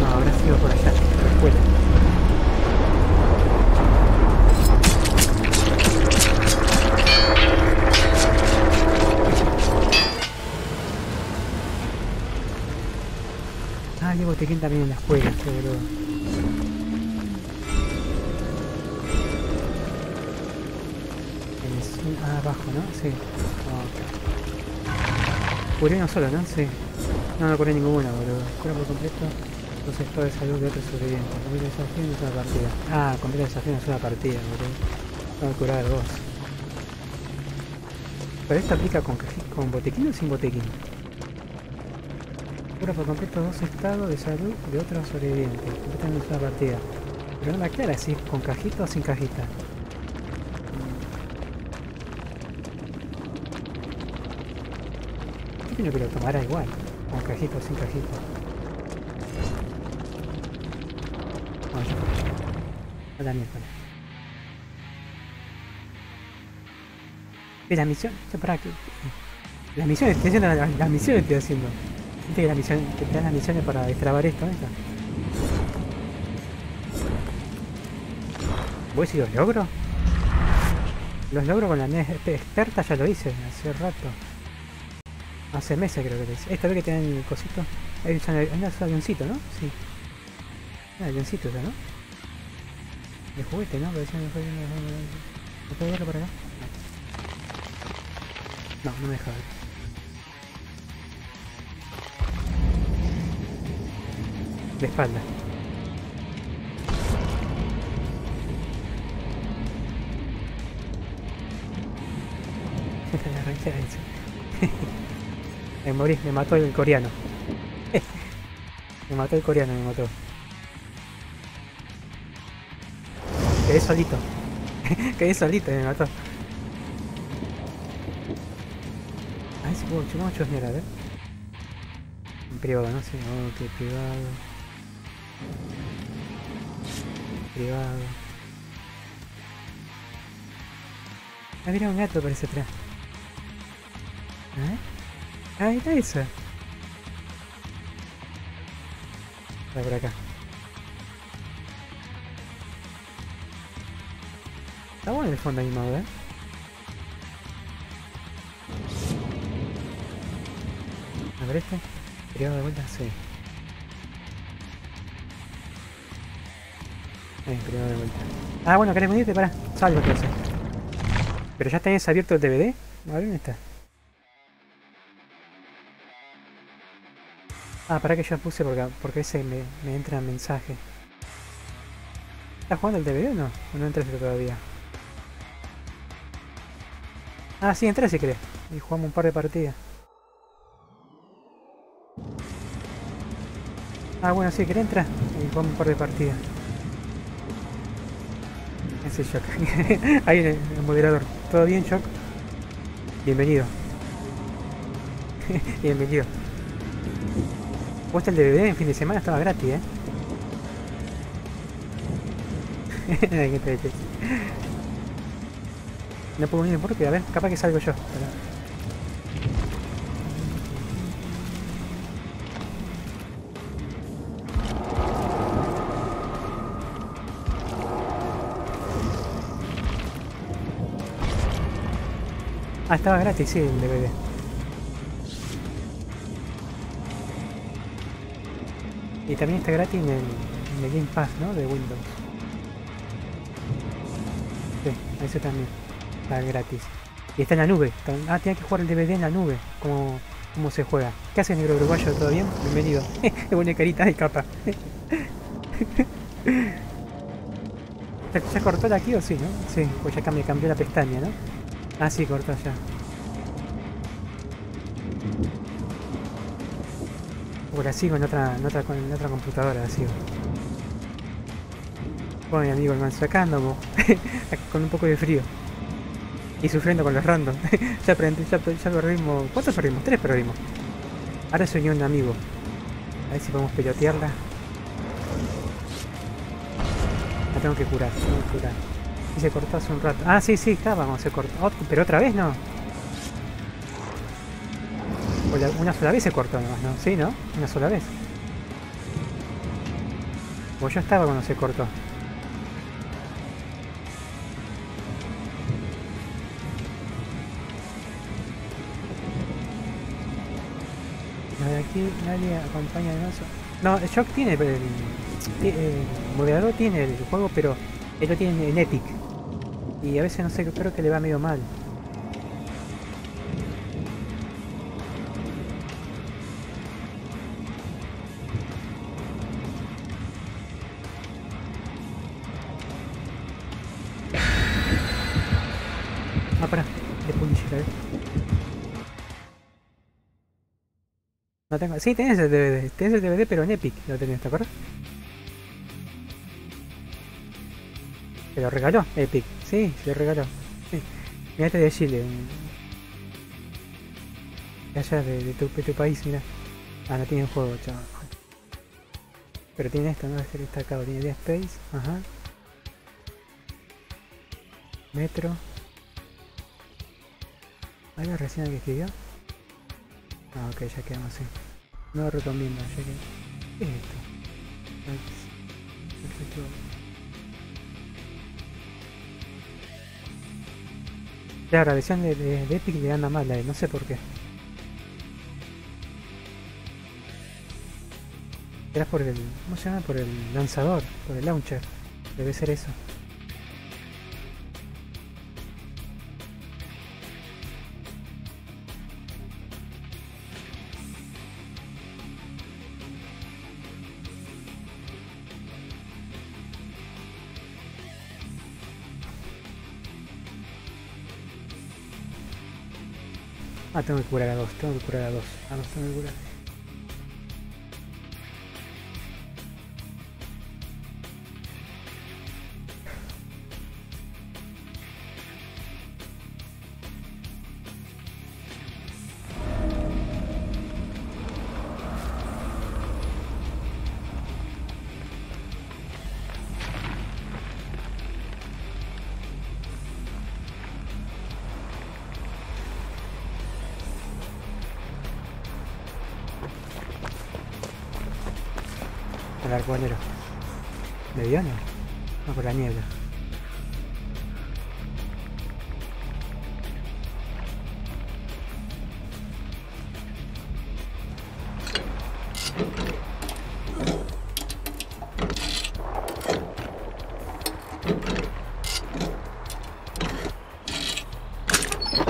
No, habrá sido por allá, por la escuela. Hay botequín también en la escuela, seguro. Ah, abajo, ¿no? Sí. Okay. Curé uno solo, ¿no? Sí. No me curé ninguno, boludo. Cura por completo los estados de salud de otros sobrevivientes. Completa el desafío en una partida. Ah, completa el desafío en una sola partida, boludo. Tengo que curar dos. ¿Pero esto aplica con botequín o sin botequín? Cura por completo dos estados de salud de otros sobrevivientes. Completan una partida. Pero no me aclara si con cajita o sin cajita. Yo creo que lo tomará igual, con cajita o sin cajita. Vamos a la mierda. La misión, ¿qué para qué? La misión estoy haciendo, la misión estoy haciendo. Que la misión, que te dan las misiones para destrabar esto, ¿eh? ¿Voy si los logro? Los logro con la experta, ya lo hice hace rato. Hace meses creo que lo hice. Esta vez que te dan el cosito. Hay un avioncito, ¿no? Sí. Un avioncito ya, ¿no? De juguete, ¿no? ¿Me puedo verlo para acá? No, no me deja ver. De espalda. Me morí, me mató el coreano. Me mató el coreano, me mató. Quedé solito. Quedé solito, me mató. A ver si puedo chumar muchos mierda, ¿eh? En privado, no sé. Sí, oh, qué privado. Privado. Ah, mira, un gato parece atrás. ¿Ah? Ahí está eso. Está por acá. Está bueno el fondo animado, ¿eh? A ver este. Privado de vuelta, sí. Privado de vuelta. Ah, bueno, ¿querés venirte? Pará, salgo entonces. ¿Pero ya tenés abierto el DVD? A ver, ¿dónde está? Ah, pará que yo puse porque ese me entra en mensaje. ¿Estás jugando el DVD o no? ¿O no entraste todavía? Ah, sí, entré si querés. Y jugamos un par de partidas. Ah, bueno, sí, querés entrar. Y jugamos un par de partidas. Sí, Shock. Ahí el moderador. ¿Todo bien, Shock? Bienvenido. Bienvenido. Cuesta el DVD en fin de semana, estaba gratis, ¿eh? No puedo venir porque, a ver, capaz que salgo yo. Ah, estaba gratis, sí, el DVD. Y también está gratis en el Game Pass, ¿no? De Windows. Sí, eso también. Está gratis. Y está en la nube. Ah, tenía que jugar el DVD en la nube. Como se juega. ¿Qué haces, negro uruguayo? ¿Todo bien? Bienvenido. Es buena carita y capa. ¿Ya cortó la aquí o sí, no? Sí, pues ya acá me cambió la pestaña, ¿no? Ah, sí, cortó ya. O la sigo en otra computadora, la sigo. Bueno, mi amigo el manso, acá andamos con un poco de frío. Y sufriendo con los randoms. ya perdimos... ¿Cuántos perdimos? 3 perdimos. Ahora se unió un amigo. A ver si podemos pelotearla. La tengo que curar, Y se cortó hace un rato. Ah, sí, estábamos, se cortó. Oh, pero otra vez no. Una sola vez se cortó nomás, ¿no? Sí, ¿no? Una sola vez. O yo estaba cuando se cortó. Aquí nadie acompaña al manso. No, el Shock tiene el moderador tiene el juego, pero él lo tiene en Epic. Y a veces no sé, creo que le va medio mal. Ah, pará, le publicidad, ¿eh? No tengo... Sí, tenés el DVD, pero en Epic lo tenés, ¿te acuerdas? Se lo regaló Epic, sí, se lo regaló. Sí. Mirá este de Chile. Allá de tu país, mira. Ah, no tiene juego, chaval. Pero tiene esto, ¿no? Este que está acá, tiene Dead Space, ajá. Metro. ¿Hay la resina que escribió? Ah, ok, ya quedamos así. No lo recomiendo, ya que... ¿Qué es esto? Claro, la versión de Epic le anda mal, no sé por qué. Era por el... ¿Cómo se llama? Por el lanzador, por el launcher. Debe ser eso. Ah, tengo que curar a dos, tengo que curar. Arbolero. ¿Me vio, no? No, por la niebla.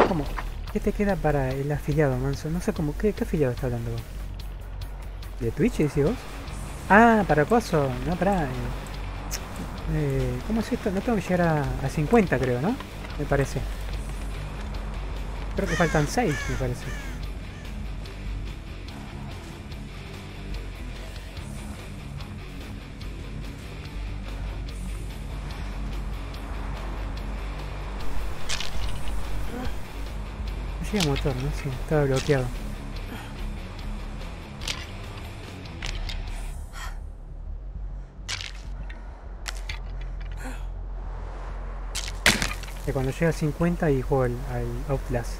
¿Cómo? ¿Qué te queda para el afiliado, manso? No sé cómo. ¿Qué afiliado está hablando vos? ¿De Twitch, decís vos? Ah, para coso, no, para... ¿Cómo es esto? No tengo que llegar a 50, creo, ¿no? Me parece. Creo que faltan 6, me parece. No llega motor, ¿no? Sí, estaba bloqueado. que cuando llegue al 50 y juego al Outlast.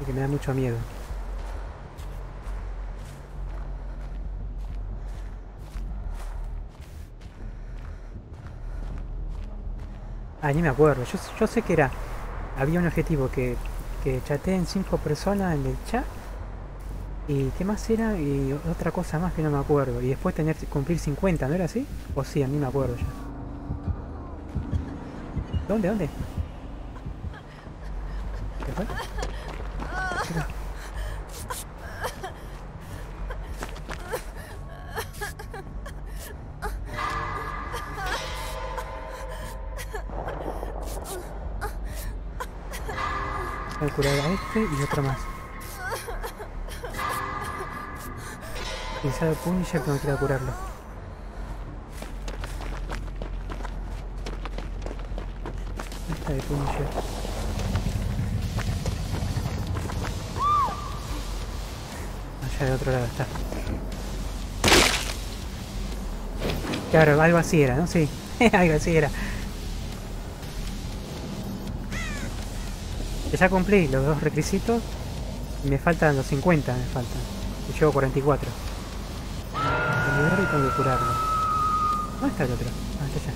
Y que me da mucho miedo. Ah, ni me acuerdo. Yo sé que era... Había un objetivo que chateé en 5 personas en el chat. ¿Y qué más era? Y otra cosa más que no me acuerdo. Y después tener cumplir 50, ¿no era así? O sí, a mí me acuerdo ya. ¿Dónde? ¿Dónde? ¿Qué fue? Voy a curar a este y otro más. Utilizar el Punisher, pero no quiero curarlo. ¿Dónde está el Punisher? Allá del otro lado está. Claro, algo así era, ¿no? Sí, algo así era. Ya cumplí los 2 requisitos y me faltan los 50, me faltan. Y llevo 44. Tengo que liberarlo y tengo que curarlo. ¿Dónde está el otro? Ah, está allá.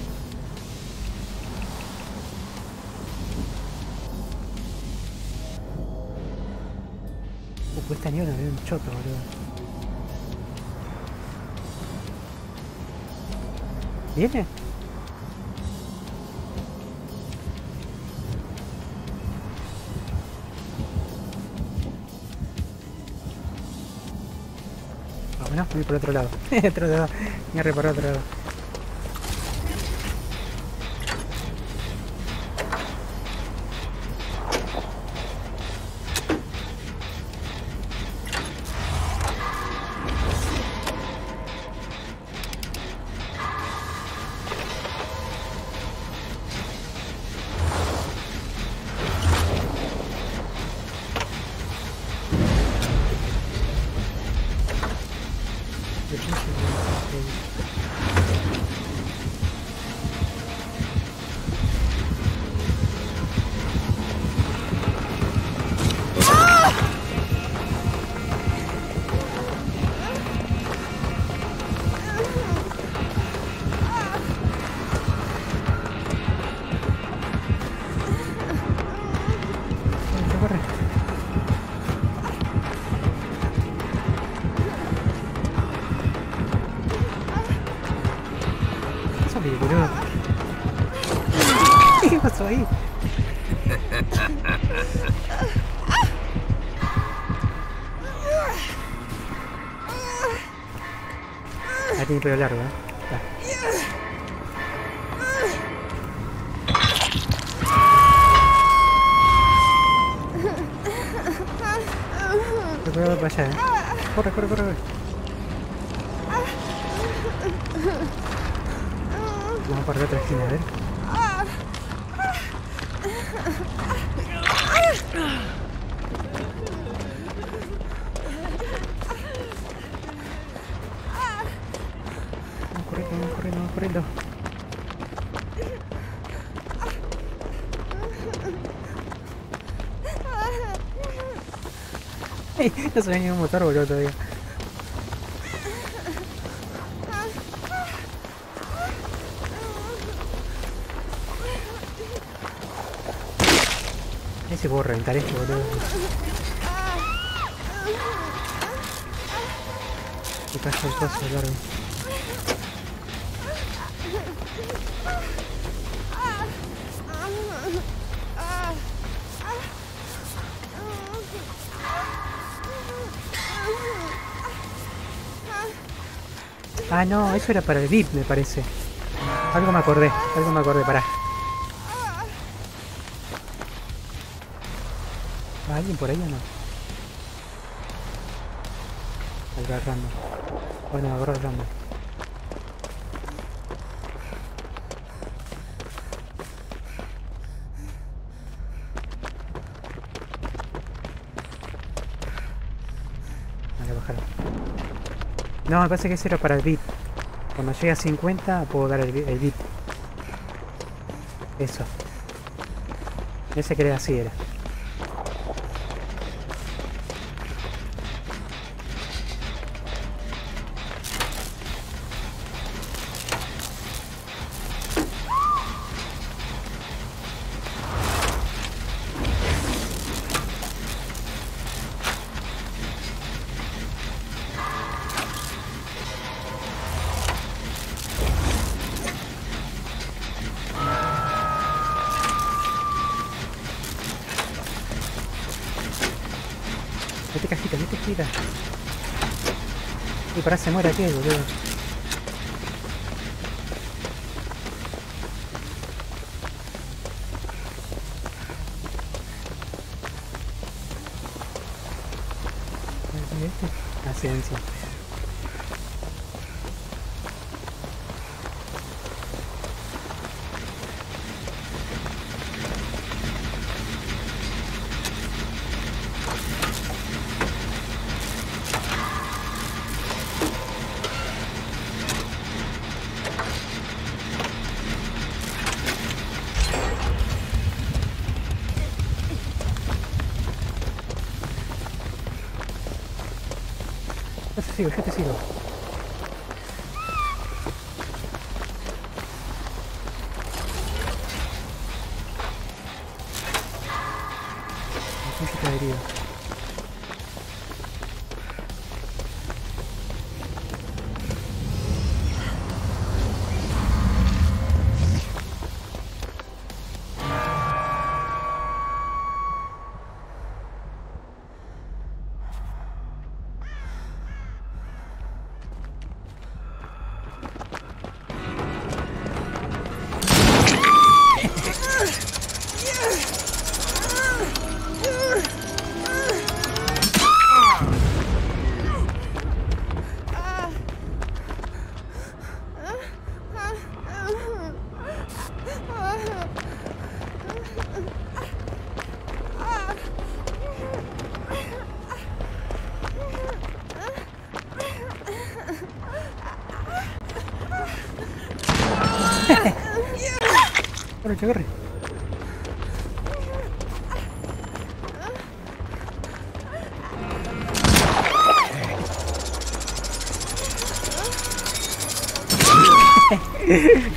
Pues esta niebla me ve un choto, boludo. ¿Viene? No, voy por otro lado. Otro lado. Me arre por otro lado. Tiene pelo largo, Cuidado para allá, Corre, corre. Vamos para la otra esquina, a ver. Corriendo. Hey, no se ve ningún motor, boludo, todavía. Ahí se puede reventar esto, boludo. Y pasa el paso largo. Ah, no, eso era para el VIP, me parece. Algo me acordé, pará. ¿Va alguien por ahí o no? Agarrando. Bueno, agarrando. No, me parece que ese era para el VIP. Cuando llegue a 50 puedo dar el VIP. Eso. Ese que era así, era. Pará, se muere aquí, boludo. Así, así. Yo te sigo. No sé si te he herido. Agarre.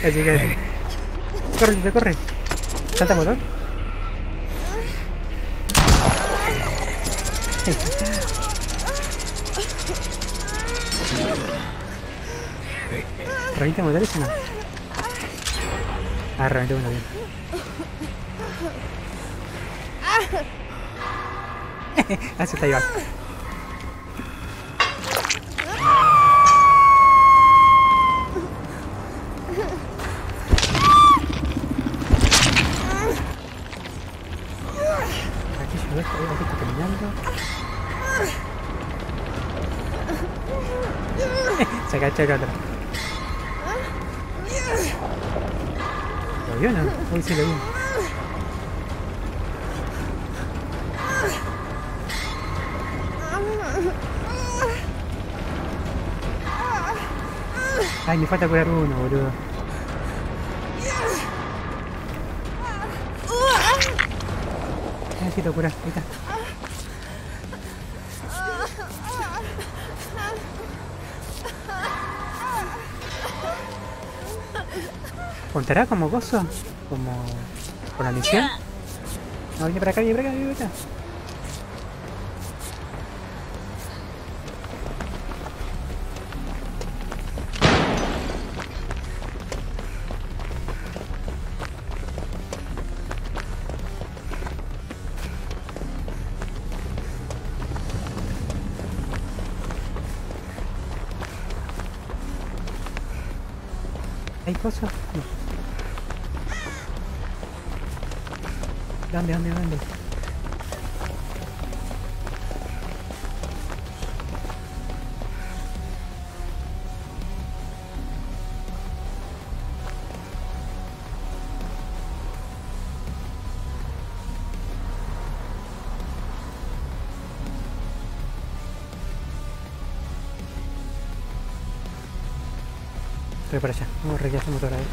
Así que corre, corre. Salta botón. Revienta motores o no. Ah, reventé uno bien. Ah, se está llevando. Aquí se lo dejo, aquí está caminando. Se agacha acá atrás. ¿Lo vio, no? Hoy sí lo vio. Ay, me falta curar uno, boludo. Necesito curar, ahí está. ¿Contará como gozo? ¿Como... por la misión? No, viene para acá, viene para acá, viene para acá. ¿Hay cosas? No. ¿Dónde? Estoy para allá. Vamos a regresar motor ahí.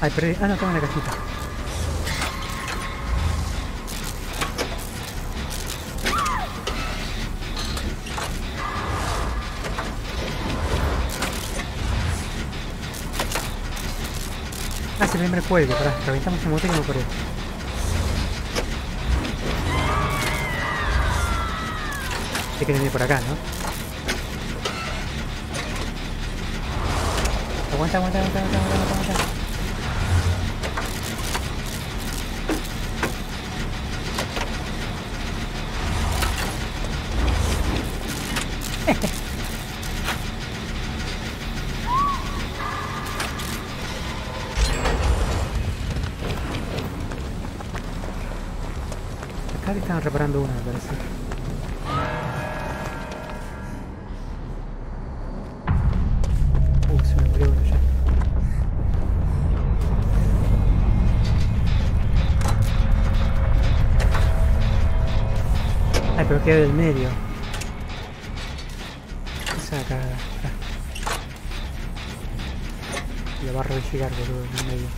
Ay, perdí. Ah, no, tengo una cajita. Ah, se me cuelga, pará. Reventamos un bote que no corre. Hay que venir por acá, ¿no? Aguanta. Acá le estaban reparando una, me parece. Queda del medio. Esa acá. La va a revigilar, boludo, del medio.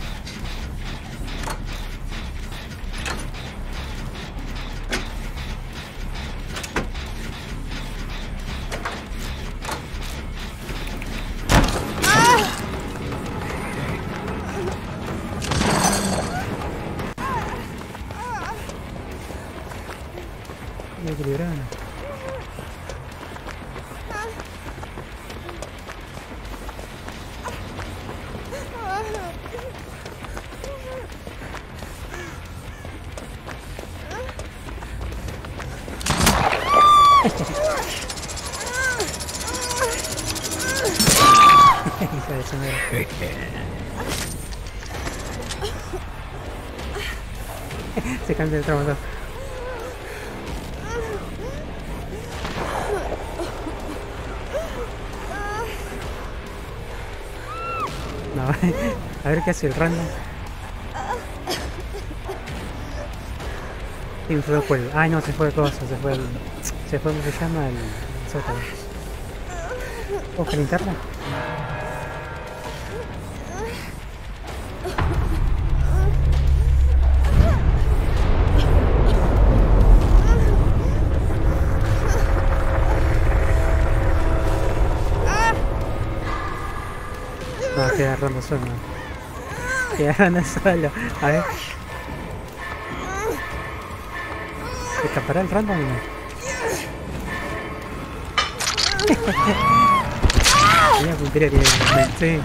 Se cambia el trabajo. No, a ver qué hace el random. Infló cuello. Ay, no, se fue de cosas, se fue como se llama el sótano. ¿Puedo calentarla? Agarrando solo, que agarrando solo, a ver, ¿se escapará el random? Mira, puntería tiene, sí.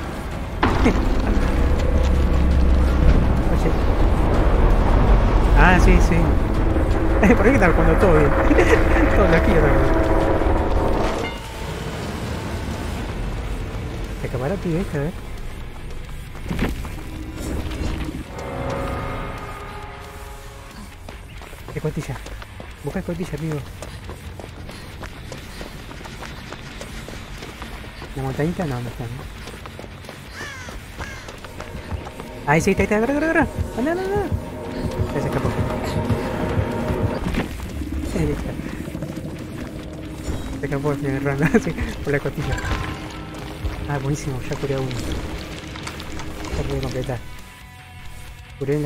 Oye, ah, sí, ¿por qué está jugando todo bien? Todo lo aquí se escapará, tío, a ver. Escotilla, busca escotilla, amigo. La montañita no está, ¿no? Ahí sí, está, agarra. Anda. Ya se escapó. Se escapó al final random, sí, por la escotilla. Ah, buenísimo, ya curé a uno. Ya pude completar. Curé en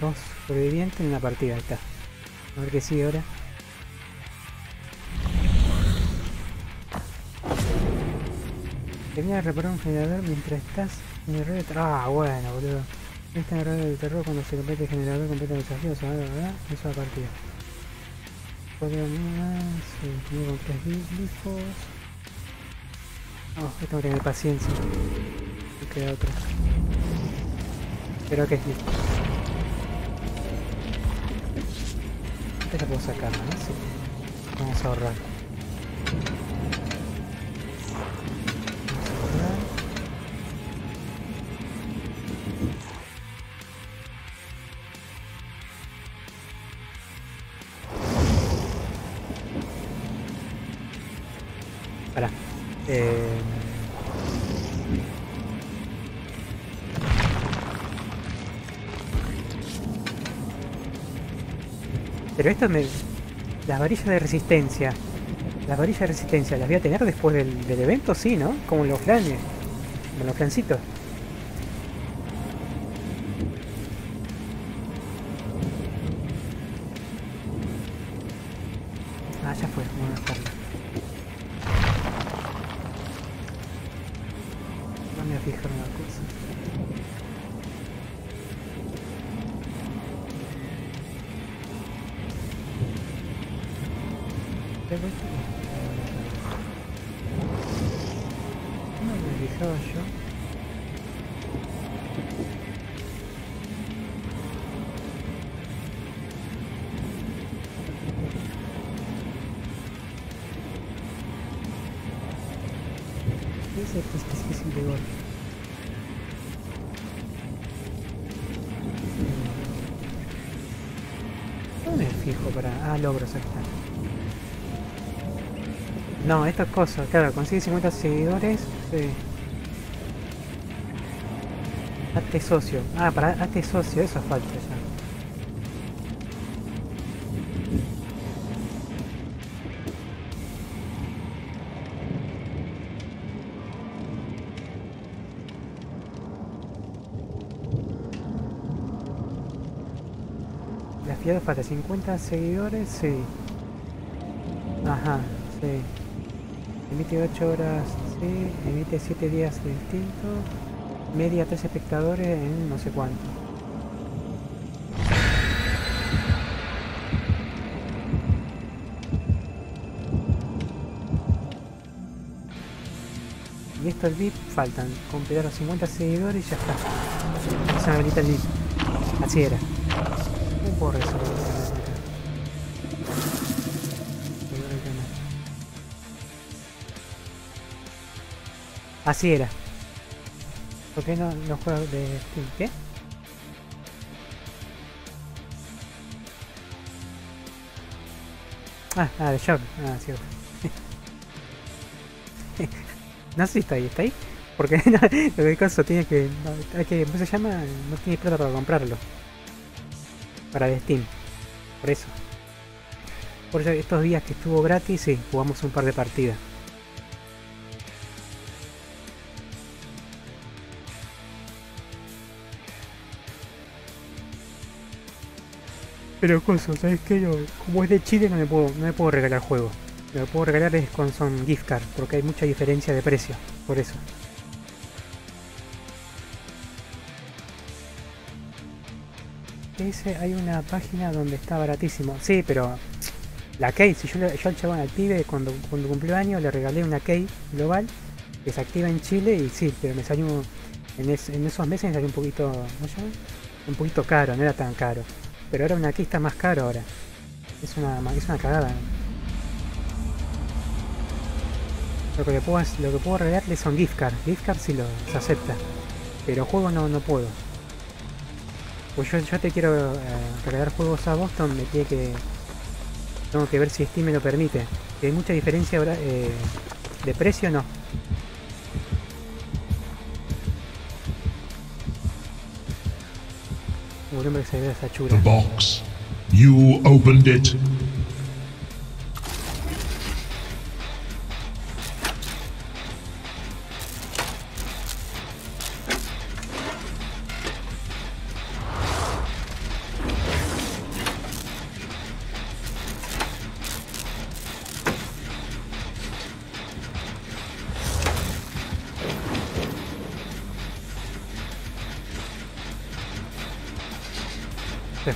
dos sobrevivientes en la partida, ahí está. A ver qué sigue ahora. Termina de reparar un generador mientras estás en el red de terror. Ah, bueno, boludo. Está en el red del terror cuando se complete el generador, completa el desafío, ¿verdad? Eso es la partida. Cuatro más, continúo con 3 glifos. Oh, tengo que tener paciencia. Me queda otro. Pero que es listo. Esta la puedo sacar, ¿no? Sí. Vamos a ahorrar. Pará. Pero esto me... Las varillas de resistencia, ¿las voy a tener después del evento? Sí, ¿no? Como los flanes. Como los flancitos. Déjame fijar una cosa. No me fijaba yo. Ah, logros, aquí está. No, estas cosas, claro, consigue 50 seguidores. Sí. Hazte socio. Ah, para hazte socio, eso falta ya. La fiada falta 50 seguidores, sí. Ajá, sí. Emite 8 horas, sí. Emite 7 días distintos. Media 3 espectadores en no sé cuánto. Y esto el VIP faltan. Completar los 50 seguidores y ya está. Se me habilita el VIP. Así era. No puedo resolver. Así era. ¿Por qué no juego de Steam? ¿Qué? Ah, de shock. Ah, cierto. No sé si está ahí. ¿Está ahí? Porque no, lo que caso tiene que... No, hay que ¿cómo se llama? No tiene plata para comprarlo. Para el Steam. Por eso. Por eso estos días que estuvo gratis, sí, jugamos un par de partidas. Pero coso, ¿sabes qué? Yo, como es de Chile no me puedo regalar juegos. Lo que puedo regalar es con son gift card, porque hay mucha diferencia de precio, por eso. Dice, hay una página donde está baratísimo. Sí, pero la key, si yo al chabón, al pibe, cuando cumplió años le regalé una key global que se activa en Chile y sí, pero me salió en esos meses me salió un poquito, ¿cómo se llama? Un poquito caro, no era tan caro. Pero ahora una aquí está más caro ahora. Es una cagada. Lo que puedo regalarle son gift cards. Gift cards sí se acepta. Pero juegos no puedo. Pues yo te quiero regalar juegos a Boston, tengo que ver si Steam me lo permite. Hay mucha diferencia ahora de precio no. The box. You opened it.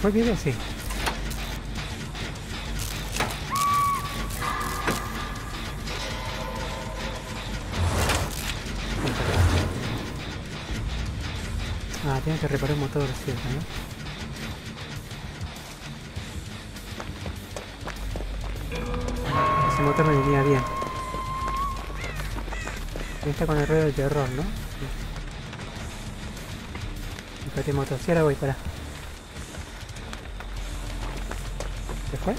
¿Fue bien así? Ah, tiene que reparar el motor, ¿cierto? ¿No? Ese motor me venía bien. Ahí está con el ruido del terror, ¿no? Espérate, motor. Sí, ahora voy, pará. ¿Fue?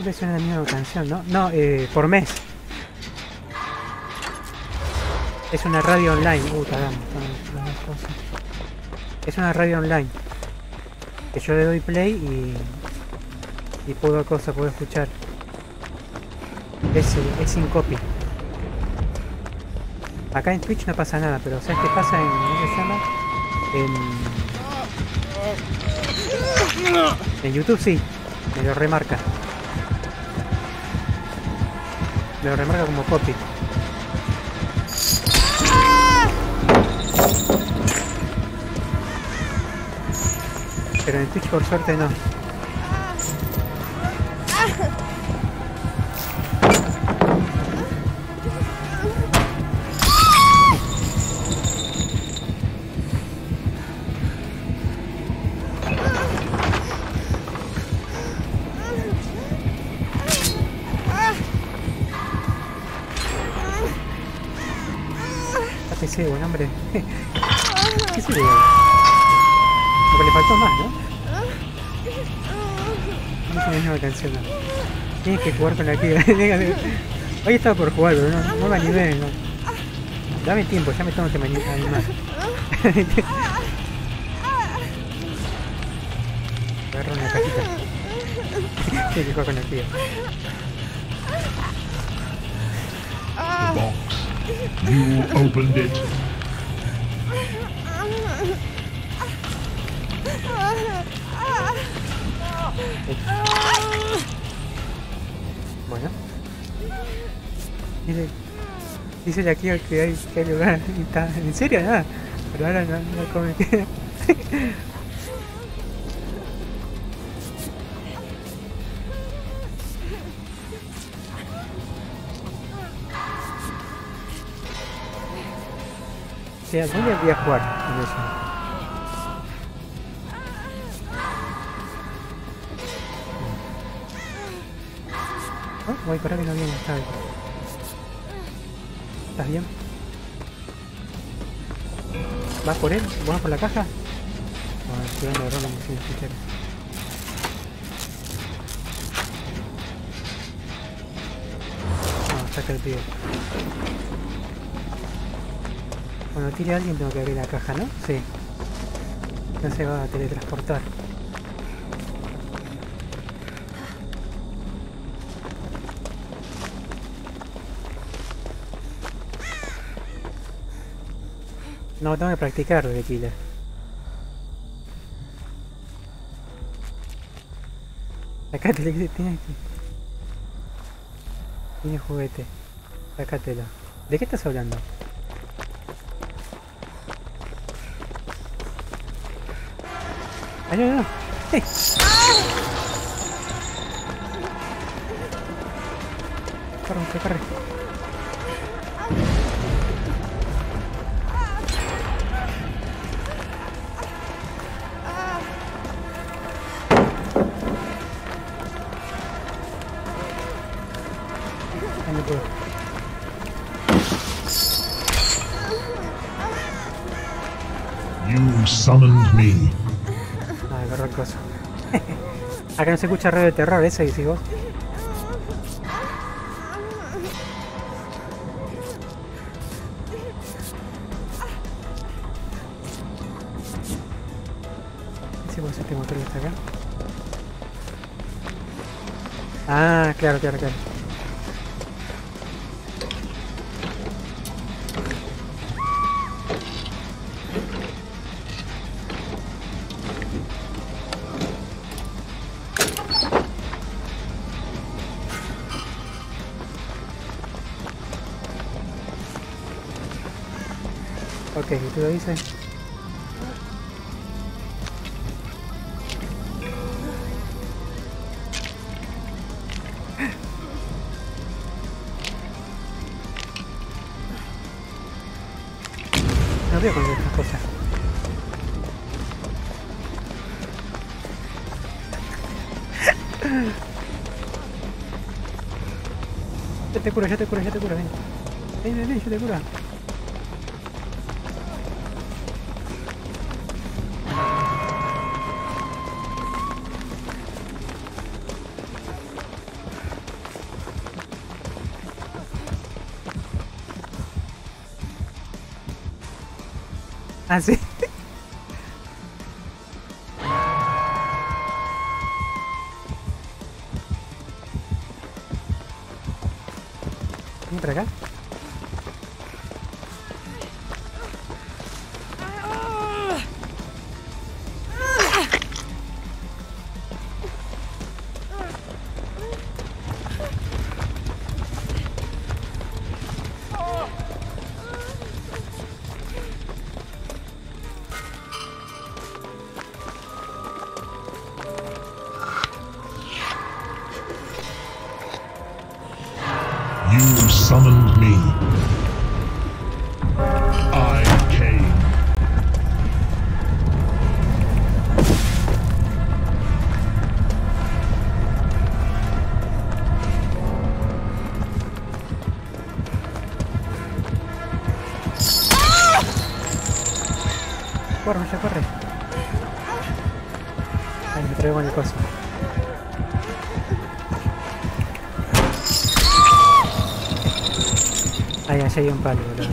Siempre suena la misma canción, ¿no? No, por mes. Es una radio online. Tadam, las cosas. Es una radio online. Que yo le doy play y puedo cosa, puedo escuchar. Es sin copy. Acá en Twitch no pasa nada, pero ¿sabes qué pasa en... ¿cómo se llama? En YouTube sí, me lo remarca. Me lo remarca como copy. Pero en Twitch por suerte no. Sí, buen hombre. ¿Qué sería? Porque le faltó más, ¿no? No es la misma canción, ¿no? Tienes que jugar con la que... Hoy estaba por jugar, pero no me animé, ¿no? Dame tiempo, ya me tengo que animar. Agarro una cajita. Tienes que jugar con la tía. You opened it. Bueno. Dice la que hay lugar. ¿En serio? Nada. Pero ahora no come. O sea, ¿dónde voy a jugar con eso? Oh, voy para que no viene, está bien. ¿Estás bien? ¿Vas por él? ¿Vas por la caja? A ver, estoy dando de rola, me sigue escuchando. No, saca el pie. Cuando tire a alguien tengo que abrir la caja, ¿no? Sí. No se va a teletransportar. No, tengo que practicar de killer. Acá te le tienes que... Tiene juguete. Sácatelo. ¿De qué estás hablando? ¡Ay, no, no! ¡Hey! ¡Corre, corre, corre! Ay, no puedo. You summoned me. Cosa. Acá no se escucha radio de terror, ese decís vos. ¿Qué es este motor que está acá? Ah, claro, claro, claro. Ok, ¿tú lo dices? No veo con estas cosas. Yo te curo, yo te curo, yo te curo, ven. Ven, ven, ven, yo te curo. Así. Ven para acá. Corre. Ahí me traigo el coso. Ahí, allá hay un palo, boludo.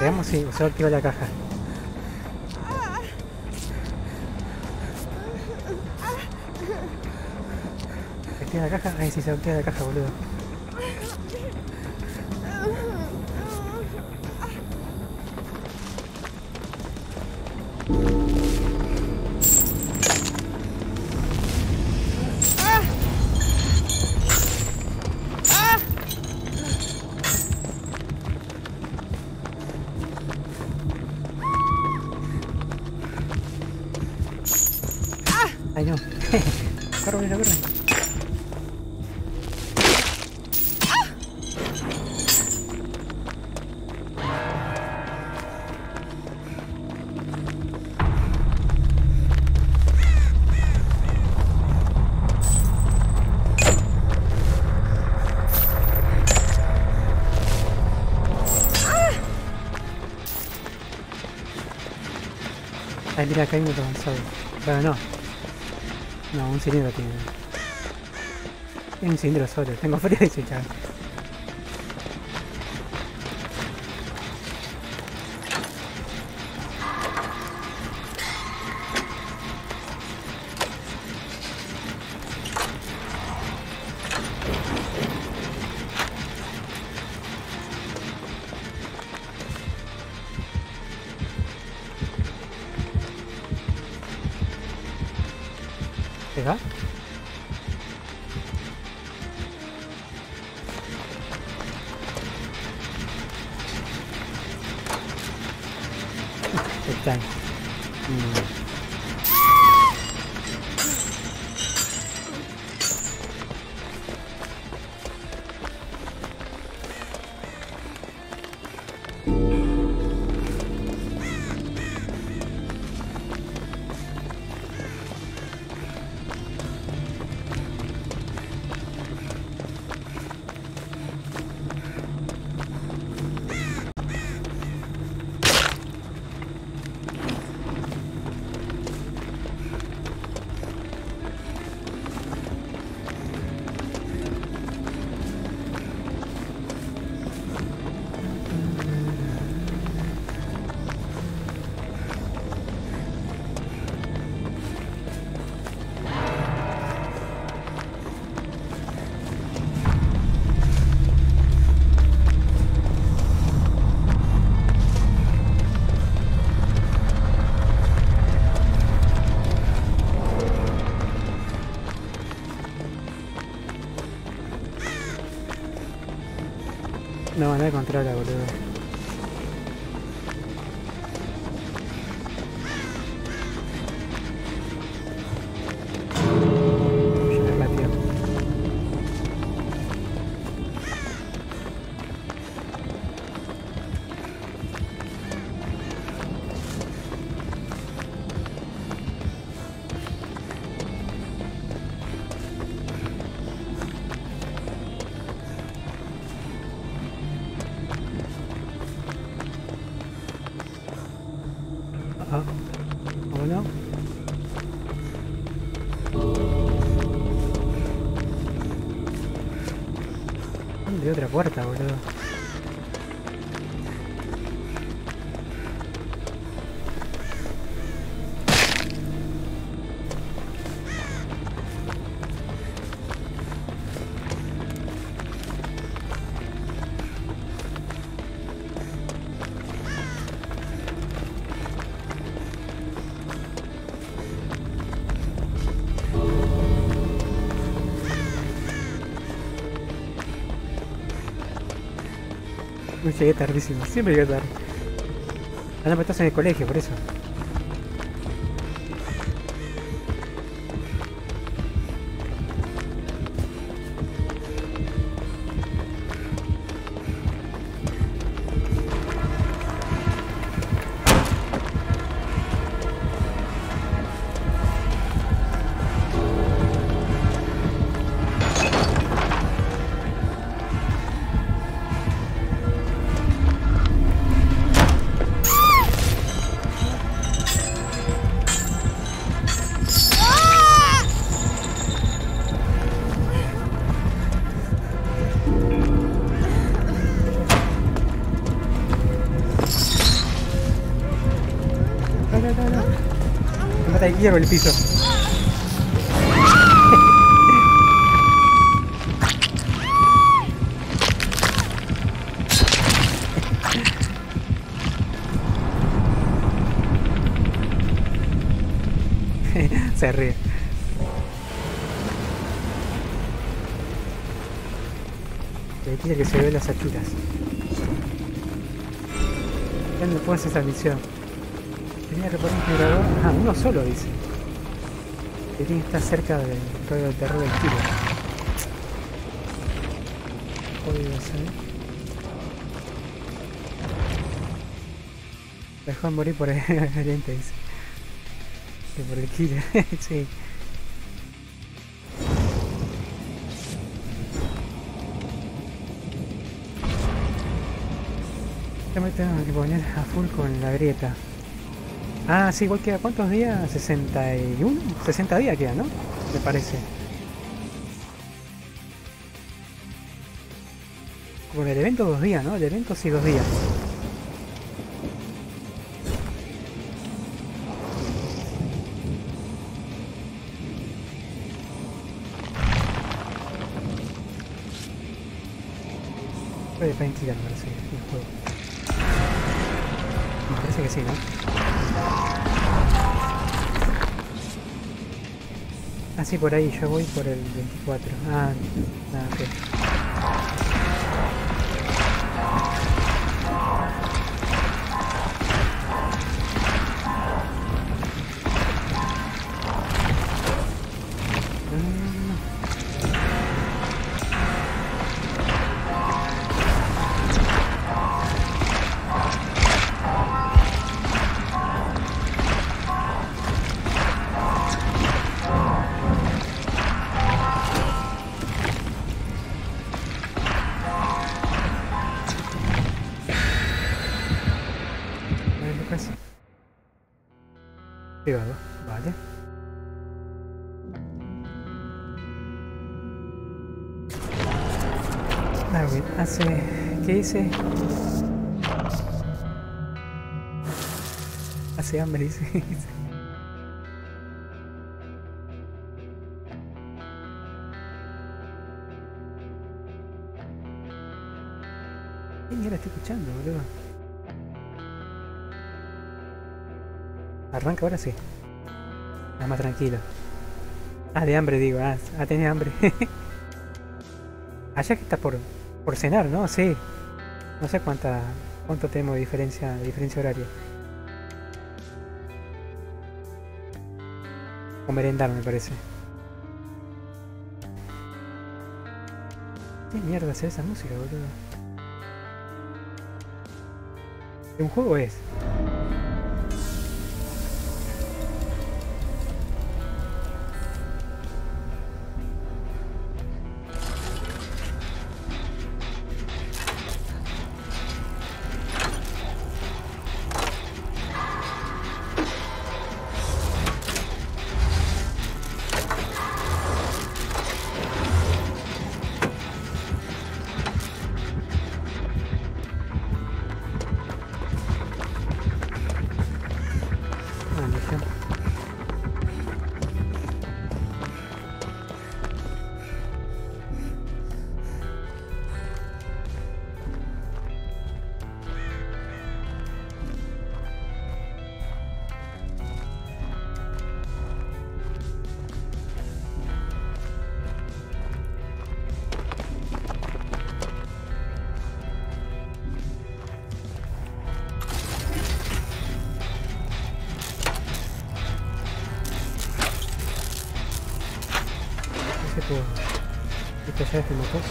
Veamos si se activa la caja. ¿Activa la caja? Ay, sí, se activa la caja, boludo. Mira, acá hay un avanzado. Pero no. No, un cilindro tiene. Tiene un cilindro solo. Tengo frío de chichar. manera contraria, boludo. Puerta, boludo. Llegué tardísimo, siempre llegué tarde. Ah, no, pero estás en el colegio, por eso. Hierro el piso. Se ríe. Le dice que se ve las achuras. Ya no puedo hacer esa misión. Tenía que reparar un generador. Ah, uno solo, dice. Que tiene que estar cerca del rollo del terror del tiro. Jodidos, Dejó de morir por el gente, dice. Que por el killer, sí. Ya me tengo que poner a full con la grieta. Ah, sí, igual queda, ¿cuántos días? 61, 60 días queda, ¿no? Me parece. Por el evento 2 días, ¿no? El evento sí 2 días. Puede tranquila, me parece, el juego. Me parece que sí, ¿no? Ah, sí, por ahí, yo voy por el 24. Ah, nada, ok. Vale. Ah, bien, hace... ¿Qué hice? Hace hambre, dice. ¿Qué mierda estoy escuchando, boludo? Arranca ahora sí. Nada más tranquilo. Ah, de hambre digo. Ah, tenés hambre. Allá que está por cenar, ¿no? Sí. No sé cuánto tenemos de diferencia horaria. O merendar, me parece. ¿Qué mierda es esa música, boludo? ¿De un juego es? ¿Qué hace motos?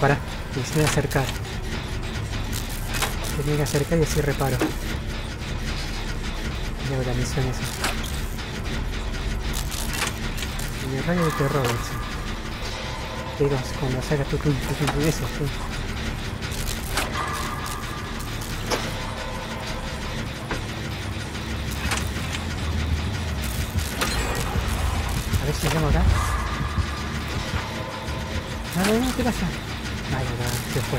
Pará, me hice acercar. Tenía que acercar y así reparo. Llevo la misión esa. Y el rayo de terror ese. Digo, cuando sacas tu eso, tú. A ver si llegamos acá. No, ¿qué pasa? Ay, no, se fue.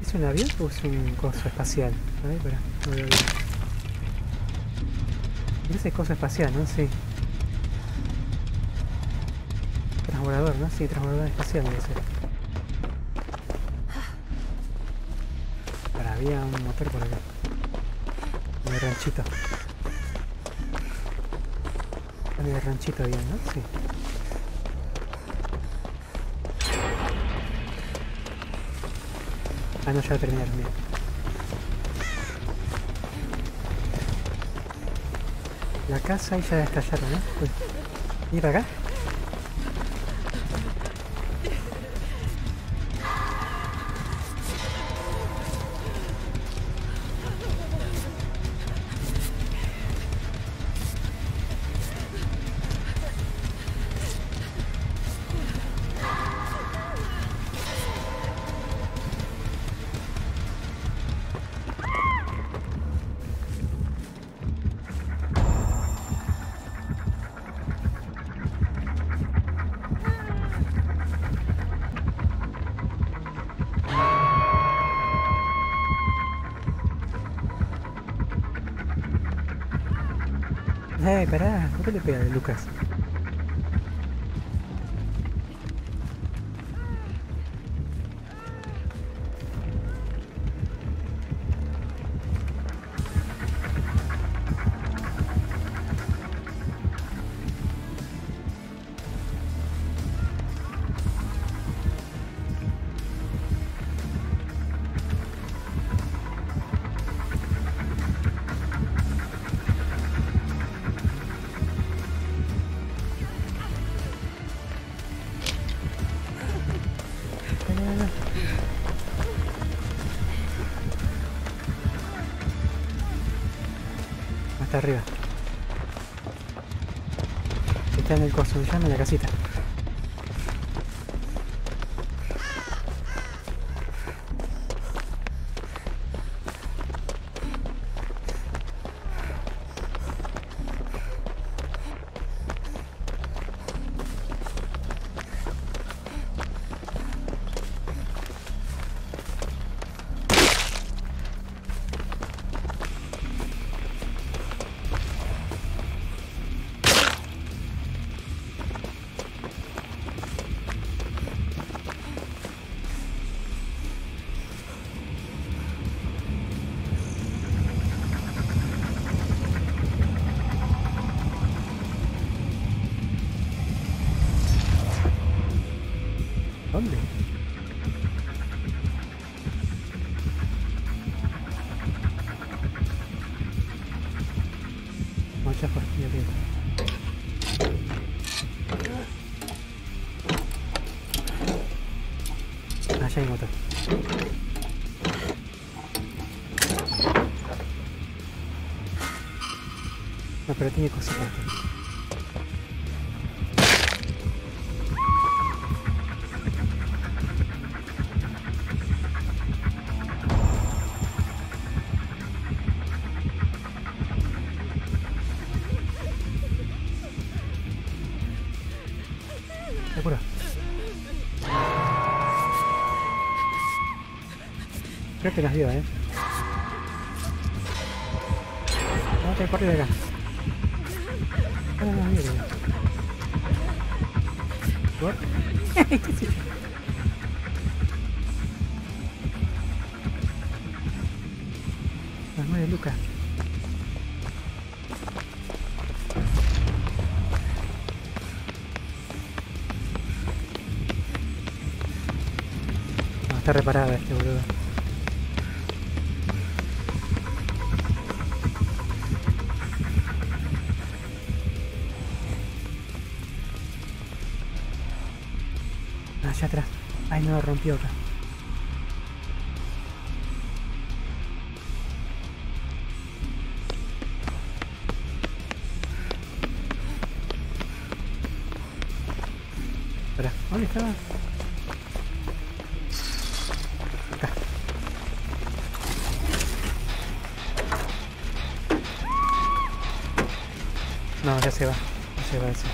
¿Es un avión o es un coso espacial? A ver, espera, no veo bien. Ese es cosa espacial, ¿no? Sí. Transbordador, ¿no? Sí, transbordador espacial debe ser. Para, había un motor por acá. Un ranchito. Un ranchito bien, ¿no? Sí. Ah, no, ya lo terminé, mira. La casa y ya estallaron, ¿no? Uy. ¿Y para acá? Pará, ¿por qué le pega a Lucas? Arriba. ya en el construcción de la casita. No, pero tiene cosas. Creo que las vio, ¿eh? No, te corre de acá. Las 9 lucas. No, está reparada este boludo. Atrás. Ay, no, rompió acá. Espera, ¿dónde estaba? Acá. No, ya se va. Ya se va eso.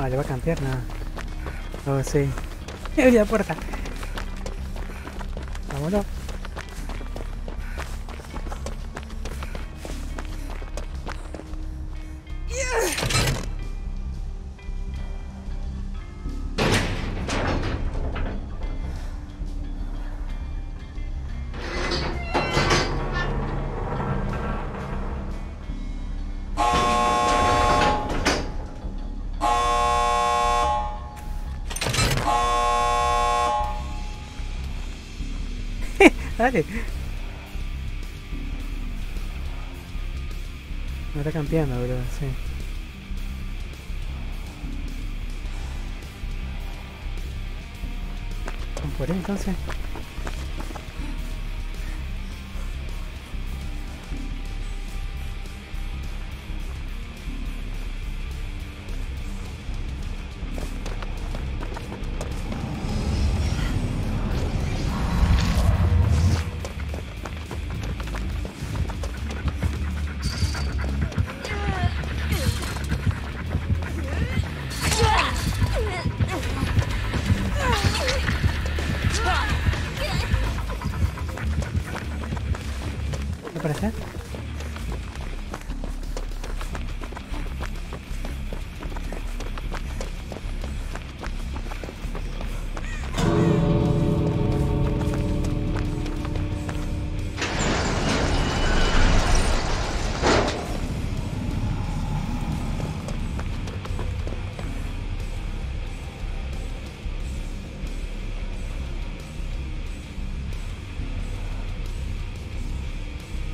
Ah, le va a campear nada. Oh, sí. Abre la puerta. Vámonos. Dale. Me está campeando, bro, sí. jugaré entonces.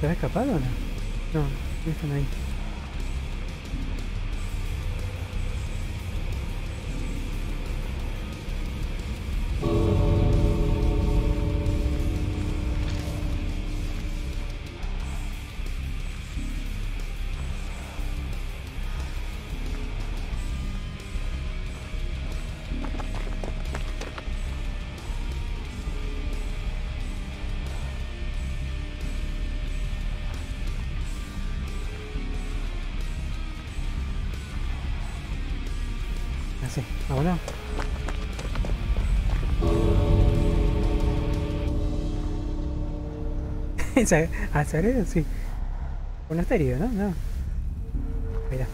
¿Te has escapado o no? No, no están ahí. Sí, ahora. ¿Azarero? Sí. Un asterio, ¿no? No. Mira.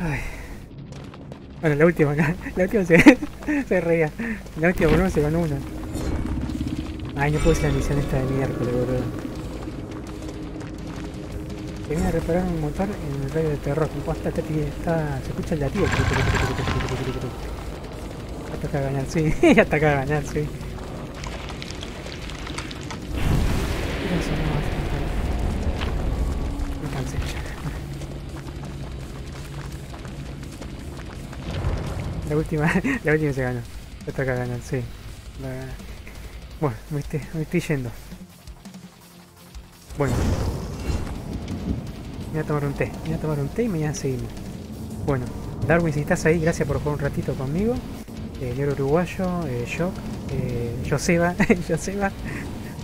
Ay. Bueno, la última acá. La última se reía. La última por uno se ganó una. Ay, no puedo hacer la misión esta de miércoles, boludo. Que viene a reparar un motor en el radio de terror. Se escucha el latido. Hasta acá ganar, sí. Hasta acá ganar, sí. Me cansé. La última se ganó. Hasta acá ganar, sí. Bueno, me estoy yendo. Bueno. Me voy a tomar un té, y mañana seguimos. Bueno, Darwin, si estás ahí, gracias por jugar un ratito conmigo. El uruguayo, yo, Joseba, Joseba,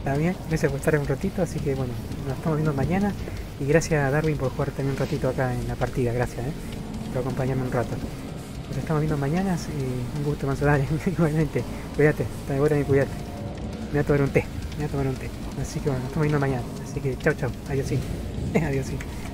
también, gracias por estar un ratito, así que bueno, nos estamos viendo mañana. Y gracias a Darwin por jugar también un ratito acá en la partida, gracias, por acompañarme un rato. Nos estamos viendo mañana, y un gusto, Manso, dale, igualmente, cuídate, hasta ahora ni cuídate. Me voy a tomar un té, así que bueno, nos estamos viendo mañana, así que chau, adiós, sí.